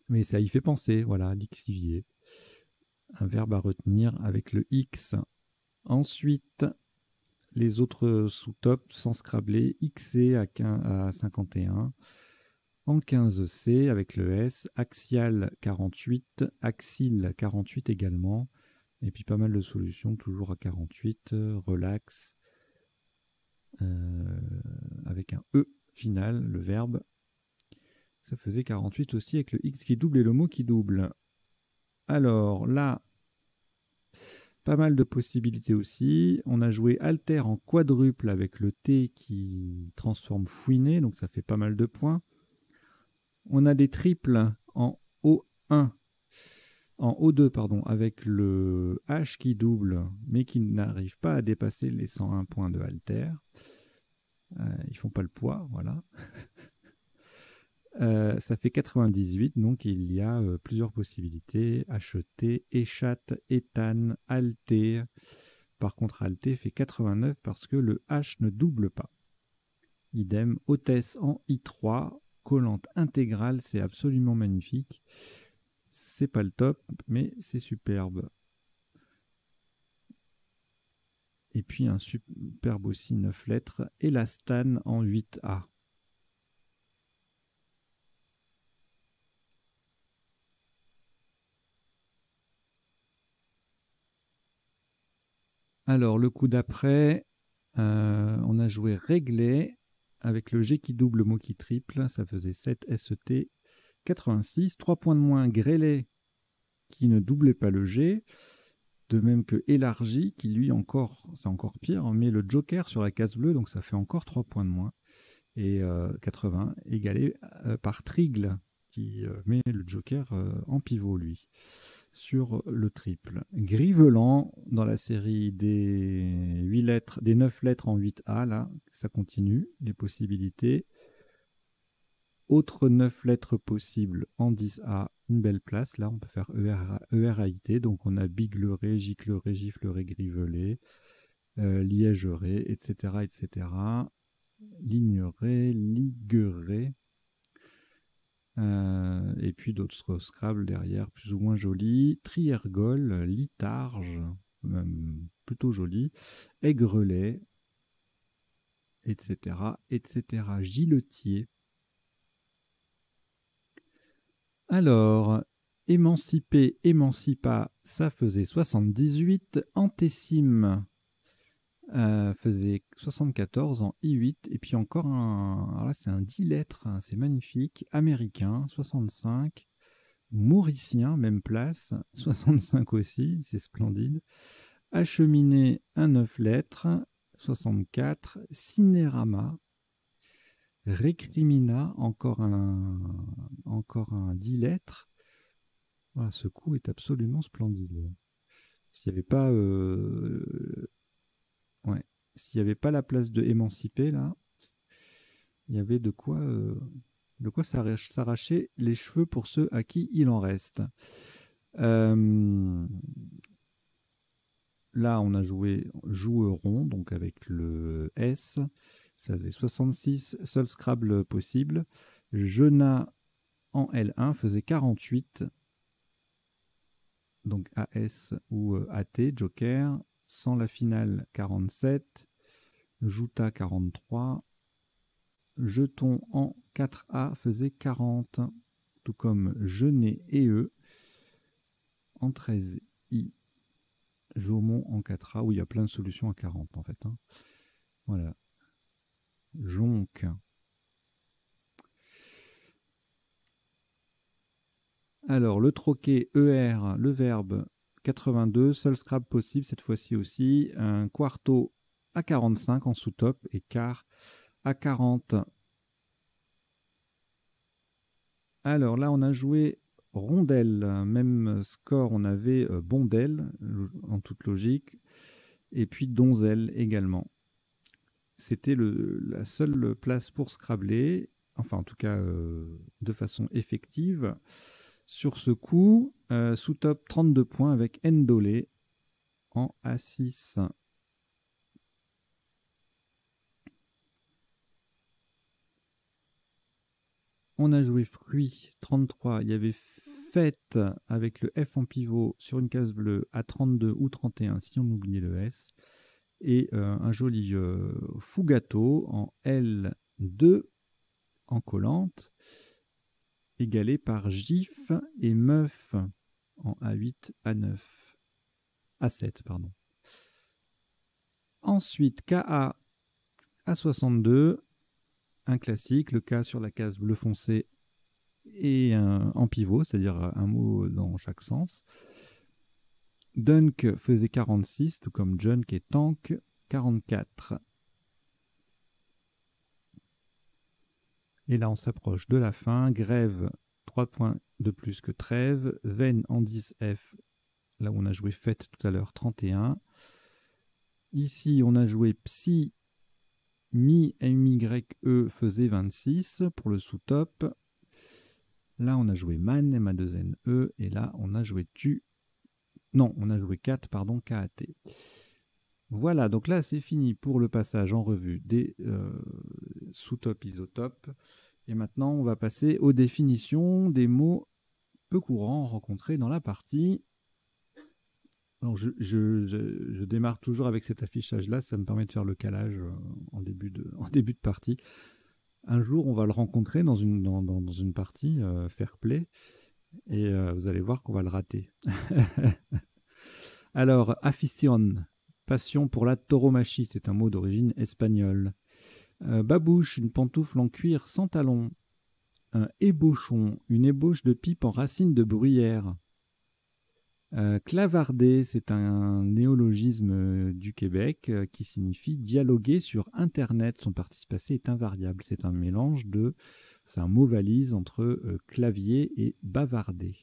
mais ça y fait penser, voilà, lixivié, un verbe à retenir avec le X. Ensuite, les autres sous-top sans scrabler, Xé à cinquante et un, en quinze C avec le S, Axial quarante-huit, Axil quarante-huit également, et puis pas mal de solutions, toujours à quarante-huit, Relax, euh, avec un E final, le verbe. Ça faisait quarante-huit aussi avec le X qui double et le mot qui double. Alors là... pas mal de possibilités aussi. On a joué alter en quadruple avec le T qui transforme fouiner, donc ça fait pas mal de points. On a des triples en O un, en O deux pardon, avec le H qui double, mais qui n'arrive pas à dépasser les cent un points de alter. Euh, ils font pas le poids, voilà. Euh, ça fait quatre-vingt-dix-huit, donc il y a euh, plusieurs possibilités. H T, échatte, éthane, alté. Par contre, alté fait quatre-vingt-neuf parce que le H ne double pas. Idem, hôtesse en I trois, collante intégrale, c'est absolument magnifique. C'est pas le top, mais c'est superbe. Et puis un superbe aussi, neuf lettres, élastane en huit A. Alors, le coup d'après, euh, on a joué réglé avec le G qui double, mot qui triple. Ça faisait sept, S E T, quatre-vingt-six. trois points de moins, grêlé qui ne doublait pas le G. De même que élargi qui, lui, encore, c'est encore pire, on met le joker sur la case bleue. Donc, ça fait encore trois points de moins. Et euh, quatre-vingts égalé euh, par trigle qui euh, met le joker euh, en pivot, lui. Sur le triple. Grivelant dans la série des huit lettres, des neuf lettres en huit A, là, ça continue, les possibilités. Autres neuf lettres possibles en dix A, une belle place. Là, on peut faire E R A I T, donc on a bigleré, gicleré, gifleré, grivelé, euh, liégeré, et cetera, et cetera. Ligneré, ligueré. Euh, et puis d'autres Scrabble derrière, plus ou moins joli. Triergole, litarge, même plutôt joli. Aigrelet, et cetera, et cetera. Giletier. Alors, émancipé, émancipa, ça faisait soixante-dix-huit. Antécime euh, faisait soixante-quatorze en I huit, et puis encore un, alors là c'est un dix lettres, hein, c'est magnifique, américain, soixante-cinq, mauricien, même place, soixante-cinq aussi, c'est splendide, acheminé, un neuf lettres, soixante-quatre, cinérama, récrimina, encore un, encore un dix lettres, voilà, ce coup est absolument splendide, s'il n'y avait pas... Euh, ouais. S'il n'y avait pas la place de émanciper, là, il y avait de quoi, euh, de quoi s'arracher les cheveux pour ceux à qui il en reste. Euh, là, on a joué joueront, donc avec le S, ça faisait soixante-six, seul Scrabble possible. Jeuna en L un faisait quarante-huit, donc A S ou A T, joker, sans la finale quarante-sept, Jouta quarante-trois, jeton en quatre A faisait quarante, tout comme Genet et E en treize I, Jaumont en quatre A, où il y a plein de solutions à quarante en fait. Hein. Voilà. Jonque. Alors, le troquet E R, le verbe quatre-vingt-deux, seul Scrabble possible cette fois-ci aussi. Un quarto à quarante-cinq en sous-top et quart à quarante. Alors là, on a joué rondelle. Même score, on avait bondelle, en toute logique. Et puis donzelle également. C'était la seule place pour scrabbler, enfin en tout cas euh, de façon effective. Sur ce coup, euh, sous top trente-deux points avec Ndolé en A six. On a joué fruit trente-trois, il y avait fête avec le F en pivot sur une case bleue à trente-deux ou trente et un si on oubliait le S. Et euh, un joli euh, fougato en L deux en collante, égalé par gif et meuf en A huit, A neuf, A sept, pardon. Ensuite, K A A soixante-deux, un classique, le K sur la case bleu foncé et un, en pivot, c'est-à-dire un mot dans chaque sens. Dunk faisait quarante-six, tout comme junk et tank, quarante-quatre. Et là, on s'approche de la fin. Grève, trois points de plus que trêve. Veine en dix F, là où on a joué fête tout à l'heure, trente et un. Ici, on a joué psy, mi, M Y E faisait vingt-six pour le sous-top. Là, on a joué man, M A deux N E. Et là, on a joué tu. Non, on a joué quatre, pardon, K A T. Voilà, donc là, c'est fini pour le passage en revue des euh, sous-top isotopes. Et maintenant, on va passer aux définitions des mots peu courants rencontrés dans la partie. Alors, je, je, je, je démarre toujours avec cet affichage-là, ça me permet de faire le calage en début de, en début de partie. Un jour, on va le rencontrer dans une, dans, dans une partie euh, fair play. Et euh, vous allez voir qu'on va le rater. Alors, afición, passion pour la tauromachie, c'est un mot d'origine espagnole. Euh, babouche, une pantoufle en cuir sans talon. Un ébauchon, une ébauche de pipe en racine de bruyère. Euh, clavarder, c'est un néologisme du Québec euh, qui signifie dialoguer sur Internet. Son participe passé est invariable. C'est un mélange de... C'est un mot valise entre euh, clavier et bavarder.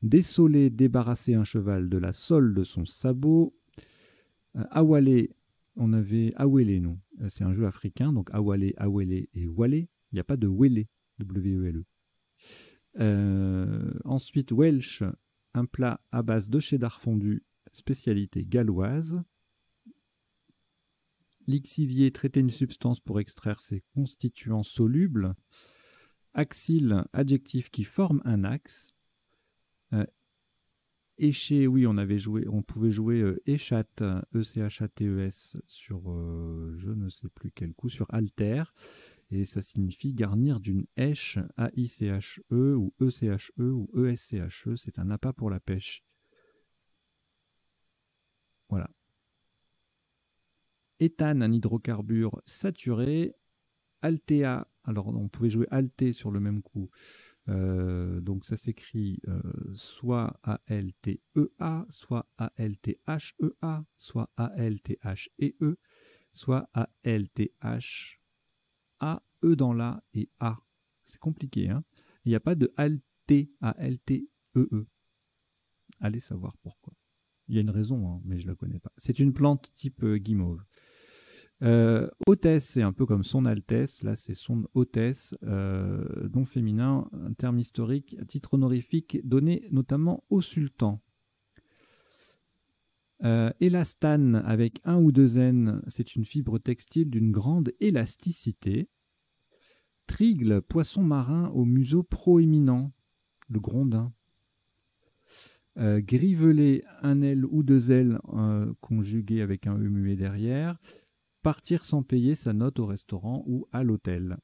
Désoler, débarrasser un cheval de la sole de son sabot. Euh, awalé, on avait awelé, non. Euh, c'est un jeu africain, donc awalé, awelé et walé. Il n'y a pas de wélé, W E L E. Euh, ensuite, welsh, un plat à base de cheddar fondu, spécialité galloise. Lixivier, traiter une substance pour extraire ses constituants solubles. Axile, adjectif qui forme un axe. Euh, éché, oui, on avait joué, on pouvait jouer euh, échatte, E C H A T E S, sur euh, je ne sais plus quel coup, sur alter. Et ça signifie garnir d'une hèche, A I C H E ou E C H E ou E S C H E. C'est un appât pour la pêche. Voilà. Éthane, un hydrocarbure saturé. Altéa, alors on pouvait jouer alté sur le même coup. Euh, donc ça s'écrit euh, soit A L T E A, soit A L T H E A, soit A L T H E E, soit A L T H A E dans la et A. C'est compliqué, hein. Il n'y a pas de alté, A L T E E. Allez savoir pourquoi. Il y a une raison, hein, mais je ne la connais pas. C'est une plante type euh, guimauve. Euh, hôtesse, c'est un peu comme son altesse. Là, c'est son hôtesse, euh, nom féminin, un terme historique, titre honorifique, donné notamment au sultan. Euh, élastane, avec un ou deux N, c'est une fibre textile d'une grande élasticité. Trigle, poisson marin au museau proéminent, le grondin. Euh, griveler un L ou deux L euh, conjugués avec un E muet derrière. Partir sans payer sa note au restaurant ou à l'hôtel.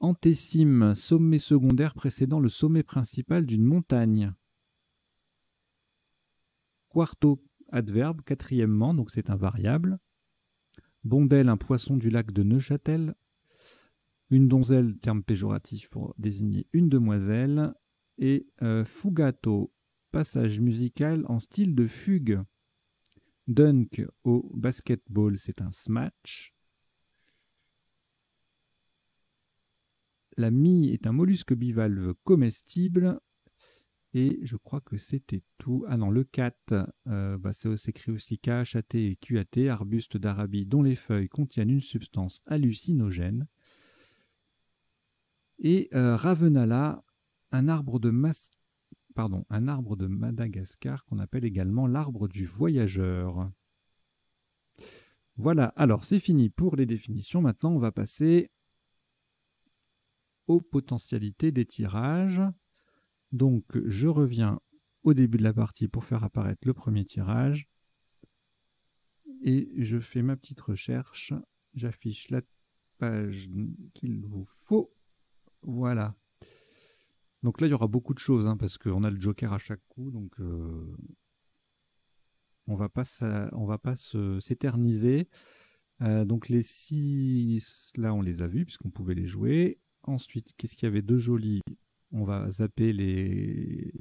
Antécime, sommet secondaire précédant le sommet principal d'une montagne. Quarto, adverbe, quatrièmement, donc c'est un variable. Bondelle, un poisson du lac de Neuchâtel. Une donzelle, terme péjoratif pour désigner une demoiselle. Et euh, fugato, passage musical en style de fugue. Dunk au basketball, c'est un smash. La mie est un mollusque bivalve comestible. Et je crois que c'était tout. Ah non, le cat, euh, bah, ça s'écrit aussi K, H A T et Q A T, arbuste d'Arabie dont les feuilles contiennent une substance hallucinogène. Et euh, Ravenala, un arbre de mas... Pardon, un arbre de Madagascar qu'on appelle également l'arbre du voyageur. Voilà, alors c'est fini pour les définitions. Maintenant, on va passer aux potentialités des tirages. Donc, je reviens au début de la partie pour faire apparaître le premier tirage. Et je fais ma petite recherche. J'affiche la page qu'il vous faut. Voilà. Donc là, il y aura beaucoup de choses, hein, parce qu'on a le joker à chaque coup. Donc, euh, on va pas on va pas s'éterniser. Euh, donc les six, là, on les a vus, puisqu'on pouvait les jouer. Ensuite, qu'est-ce qu'il y avait de joli? On va zapper les,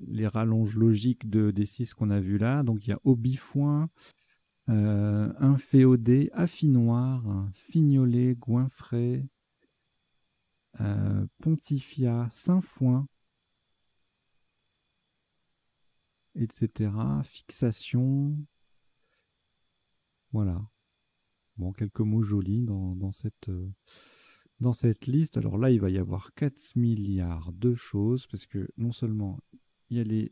les rallonges logiques de, des six qu'on a vus là. Donc il y a Obifoin, euh, Inféodé, Affinoir, Fignolé, Goinfré, euh, Pontifia, Saint-Foin, et cetera. Fixation. Voilà. Bon, quelques mots jolis dans, dans cette... Euh, Dans cette liste, alors là, il va y avoir quatre milliards de choses, parce que non seulement il y a les,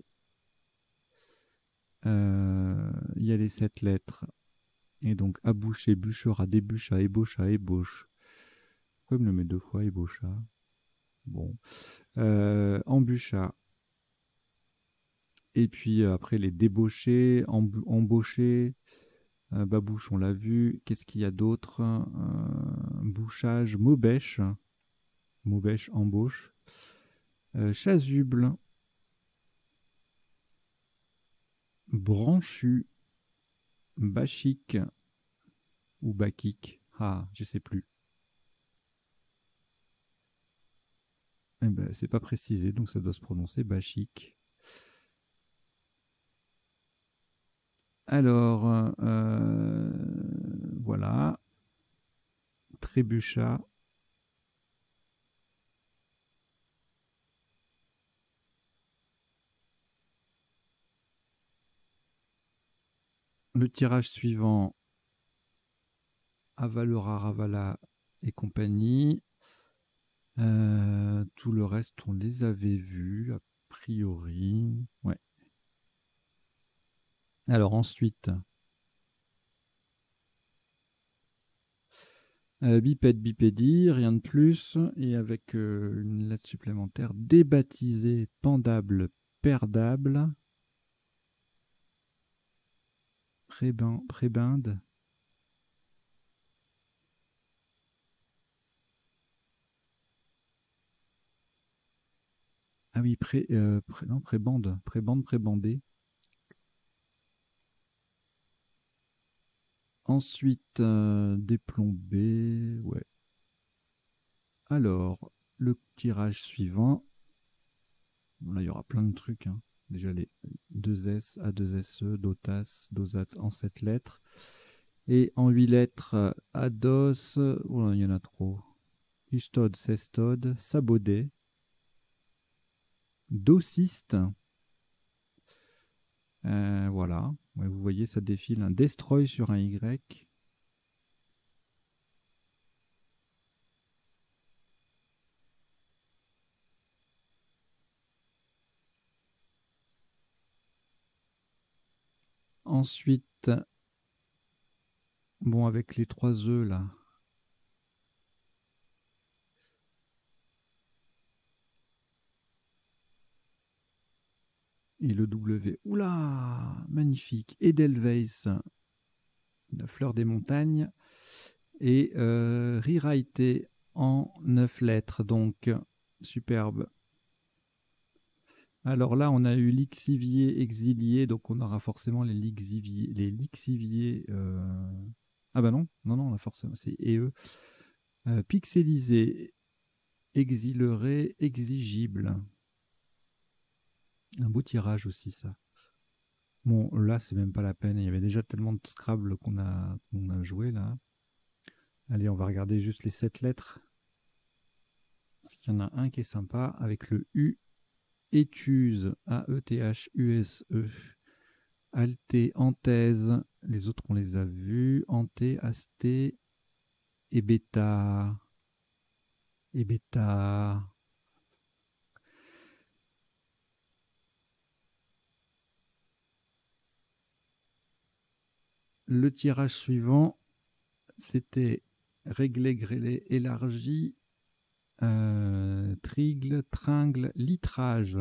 euh, il y a les sept lettres, et donc aboucher, bûchera, débûcha, ébaucha, ébauche. Pourquoi il me le met deux fois, ébaucha? Bon. Euh, embûcha. Et puis après, les débauchés, embauchés. Babouche, on l'a vu. Qu'est-ce qu'il y a d'autre? euh, Bouchage, Maubèche. Maubèche, embauche. Euh, chasuble. Branchu. Bachique. Ou bakique. Ah, je sais plus. Eh ben, c'est pas précisé, donc ça doit se prononcer bachique. Alors, euh, voilà, trébucha, le tirage suivant, Avalora, Ravala et compagnie, euh, tout le reste on les avait vus, a priori, ouais. Alors ensuite, euh, bipède, bipédie, rien de plus, et avec euh, une lettre supplémentaire, débaptisé, pendable, perdable, prébin, prébinde, ah oui, pré, euh, pré, non, prébande, prébande, prébandé. Ensuite, euh, déplombé, ouais. Alors, le tirage suivant. Bon, là, il y aura plein de trucs, hein. Déjà les deux S, A deux S E, DOTAS, DOSAT en sept lettres. Et en huit lettres, ADOS, oh là, il y en a trop. Custode, Cestode, Sabaudet, Dociste. Euh, voilà, ouais, vous voyez ça défile, un destroy sur un Y. Ensuite, bon avec les trois E là. Et le W. Oula, magnifique. Edelweiss, la fleur des montagnes. Et euh, rewriter en neuf lettres. Donc, superbe. Alors là, on a eu lixivier, exilié. Donc, on aura forcément les lixiviers. Les lixiviers euh... Ah bah non, non, non, on a forcément. C'est E E. Euh, pixelisé, exilerait, exigible. Un beau tirage aussi, ça. Bon, là, c'est même pas la peine. Il y avait déjà tellement de Scrabble qu'on a, qu'on a joué, là. Allez, on va regarder juste les sept lettres. Parce qu'il y en a un qui est sympa, avec le U. Étuse, A E T H U S E. Alté, anthèse. Les autres, on les a vus. Anté, asté et bêta. Et bêta... Le tirage suivant, c'était réglé, grêlé, élargi, euh, trigle, tringle, litrage,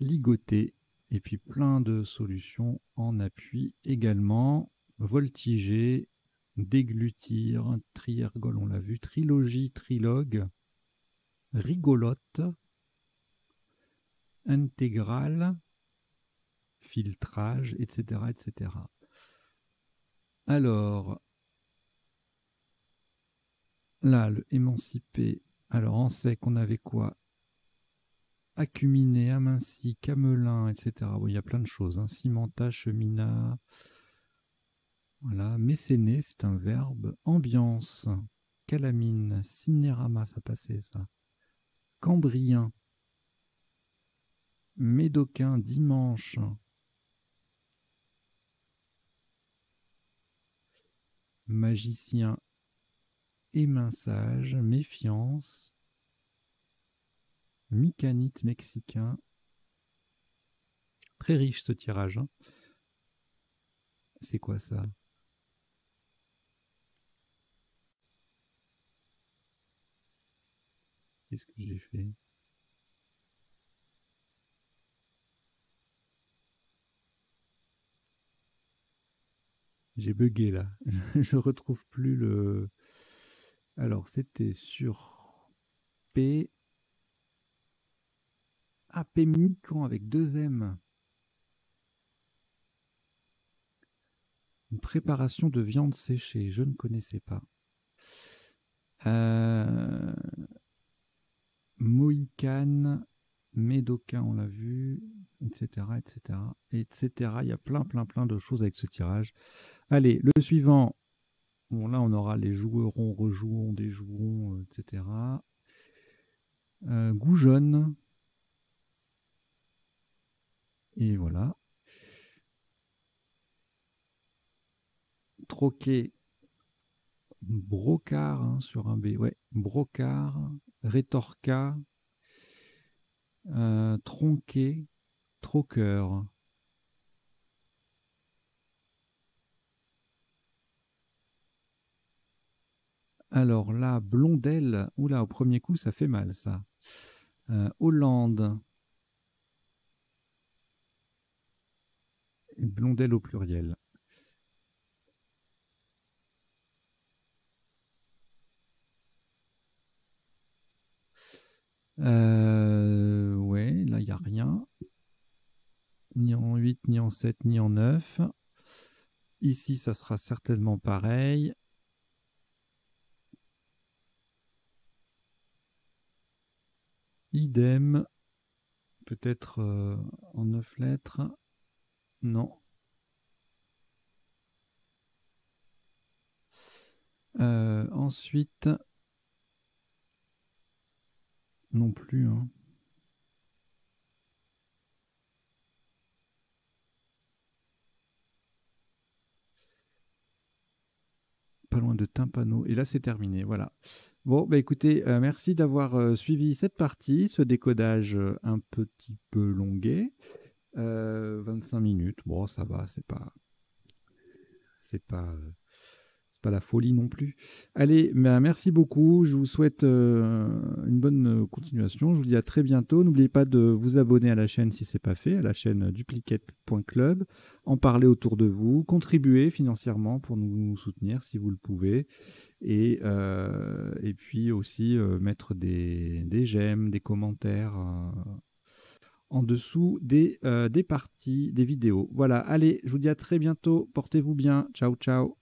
ligoté, et puis plein de solutions en appui également, voltiger, déglutir, triergole, on l'a vu, trilogie, trilogue, rigolote, intégrale, filtrage, et cetera, et cetera. Alors, là, le émancipé, alors en sec, on avait quoi? Acuminé, aminci, camelin, et cetera. Bon, il y a plein de choses, hein. Cimenta, chemina, voilà, mécéné, c'est un verbe, ambiance, calamine, cinérama, ça passait ça, cambrien, médocain, dimanche, magicien, éminçage, méfiance, micanite mexicain. Très riche ce tirage. Hein. C'est quoi ça? Qu'est-ce que j'ai fait? J'ai bugué là, je retrouve plus le... Alors c'était sur P... Ah, Pemmican avec deux M. Une préparation de viande séchée, je ne connaissais pas. Euh... Mohican, médocain, on l'a vu, et cetera, et cetera, et cetera. Il y a plein, plein, plein de choses avec ce tirage. Allez, le suivant. Bon, là, on aura les jouerons, rejouons, déjouons, et cetera. Euh, Goujonne. Et voilà. Troquet. Brocard, hein, sur un B. Ouais, brocard. Rétorca. Euh, tronqué, troqueur, alors là blondelle, oula au premier coup ça fait mal ça, euh, Hollande, blondelle au pluriel, euh, ouais là il n'y a rien ni en huit, ni en sept, ni en neuf. Ici ça sera certainement pareil. Idem, peut-être euh, en neuf lettres, non. Euh, ensuite non plus hein. Pas loin de tympano, et là c'est terminé, voilà. Bon bah écoutez, euh, merci d'avoir euh, suivi cette partie, ce décodage euh, un petit peu longuet, euh, vingt-cinq minutes, bon ça va, c'est pas c'est pas euh, C'est pas la folie non plus. Allez, bah, merci beaucoup. Je vous souhaite euh, une bonne continuation. Je vous dis à très bientôt. N'oubliez pas de vous abonner à la chaîne si ce n'est pas fait, à la chaîne duplicate point club. En parler autour de vous. Contribuer financièrement pour nous, nous soutenir si vous le pouvez. Et, euh, et puis aussi euh, mettre des, des j'aime, des commentaires euh, en dessous des, euh, des parties, des vidéos. Voilà, allez, je vous dis à très bientôt. Portez-vous bien. Ciao, ciao.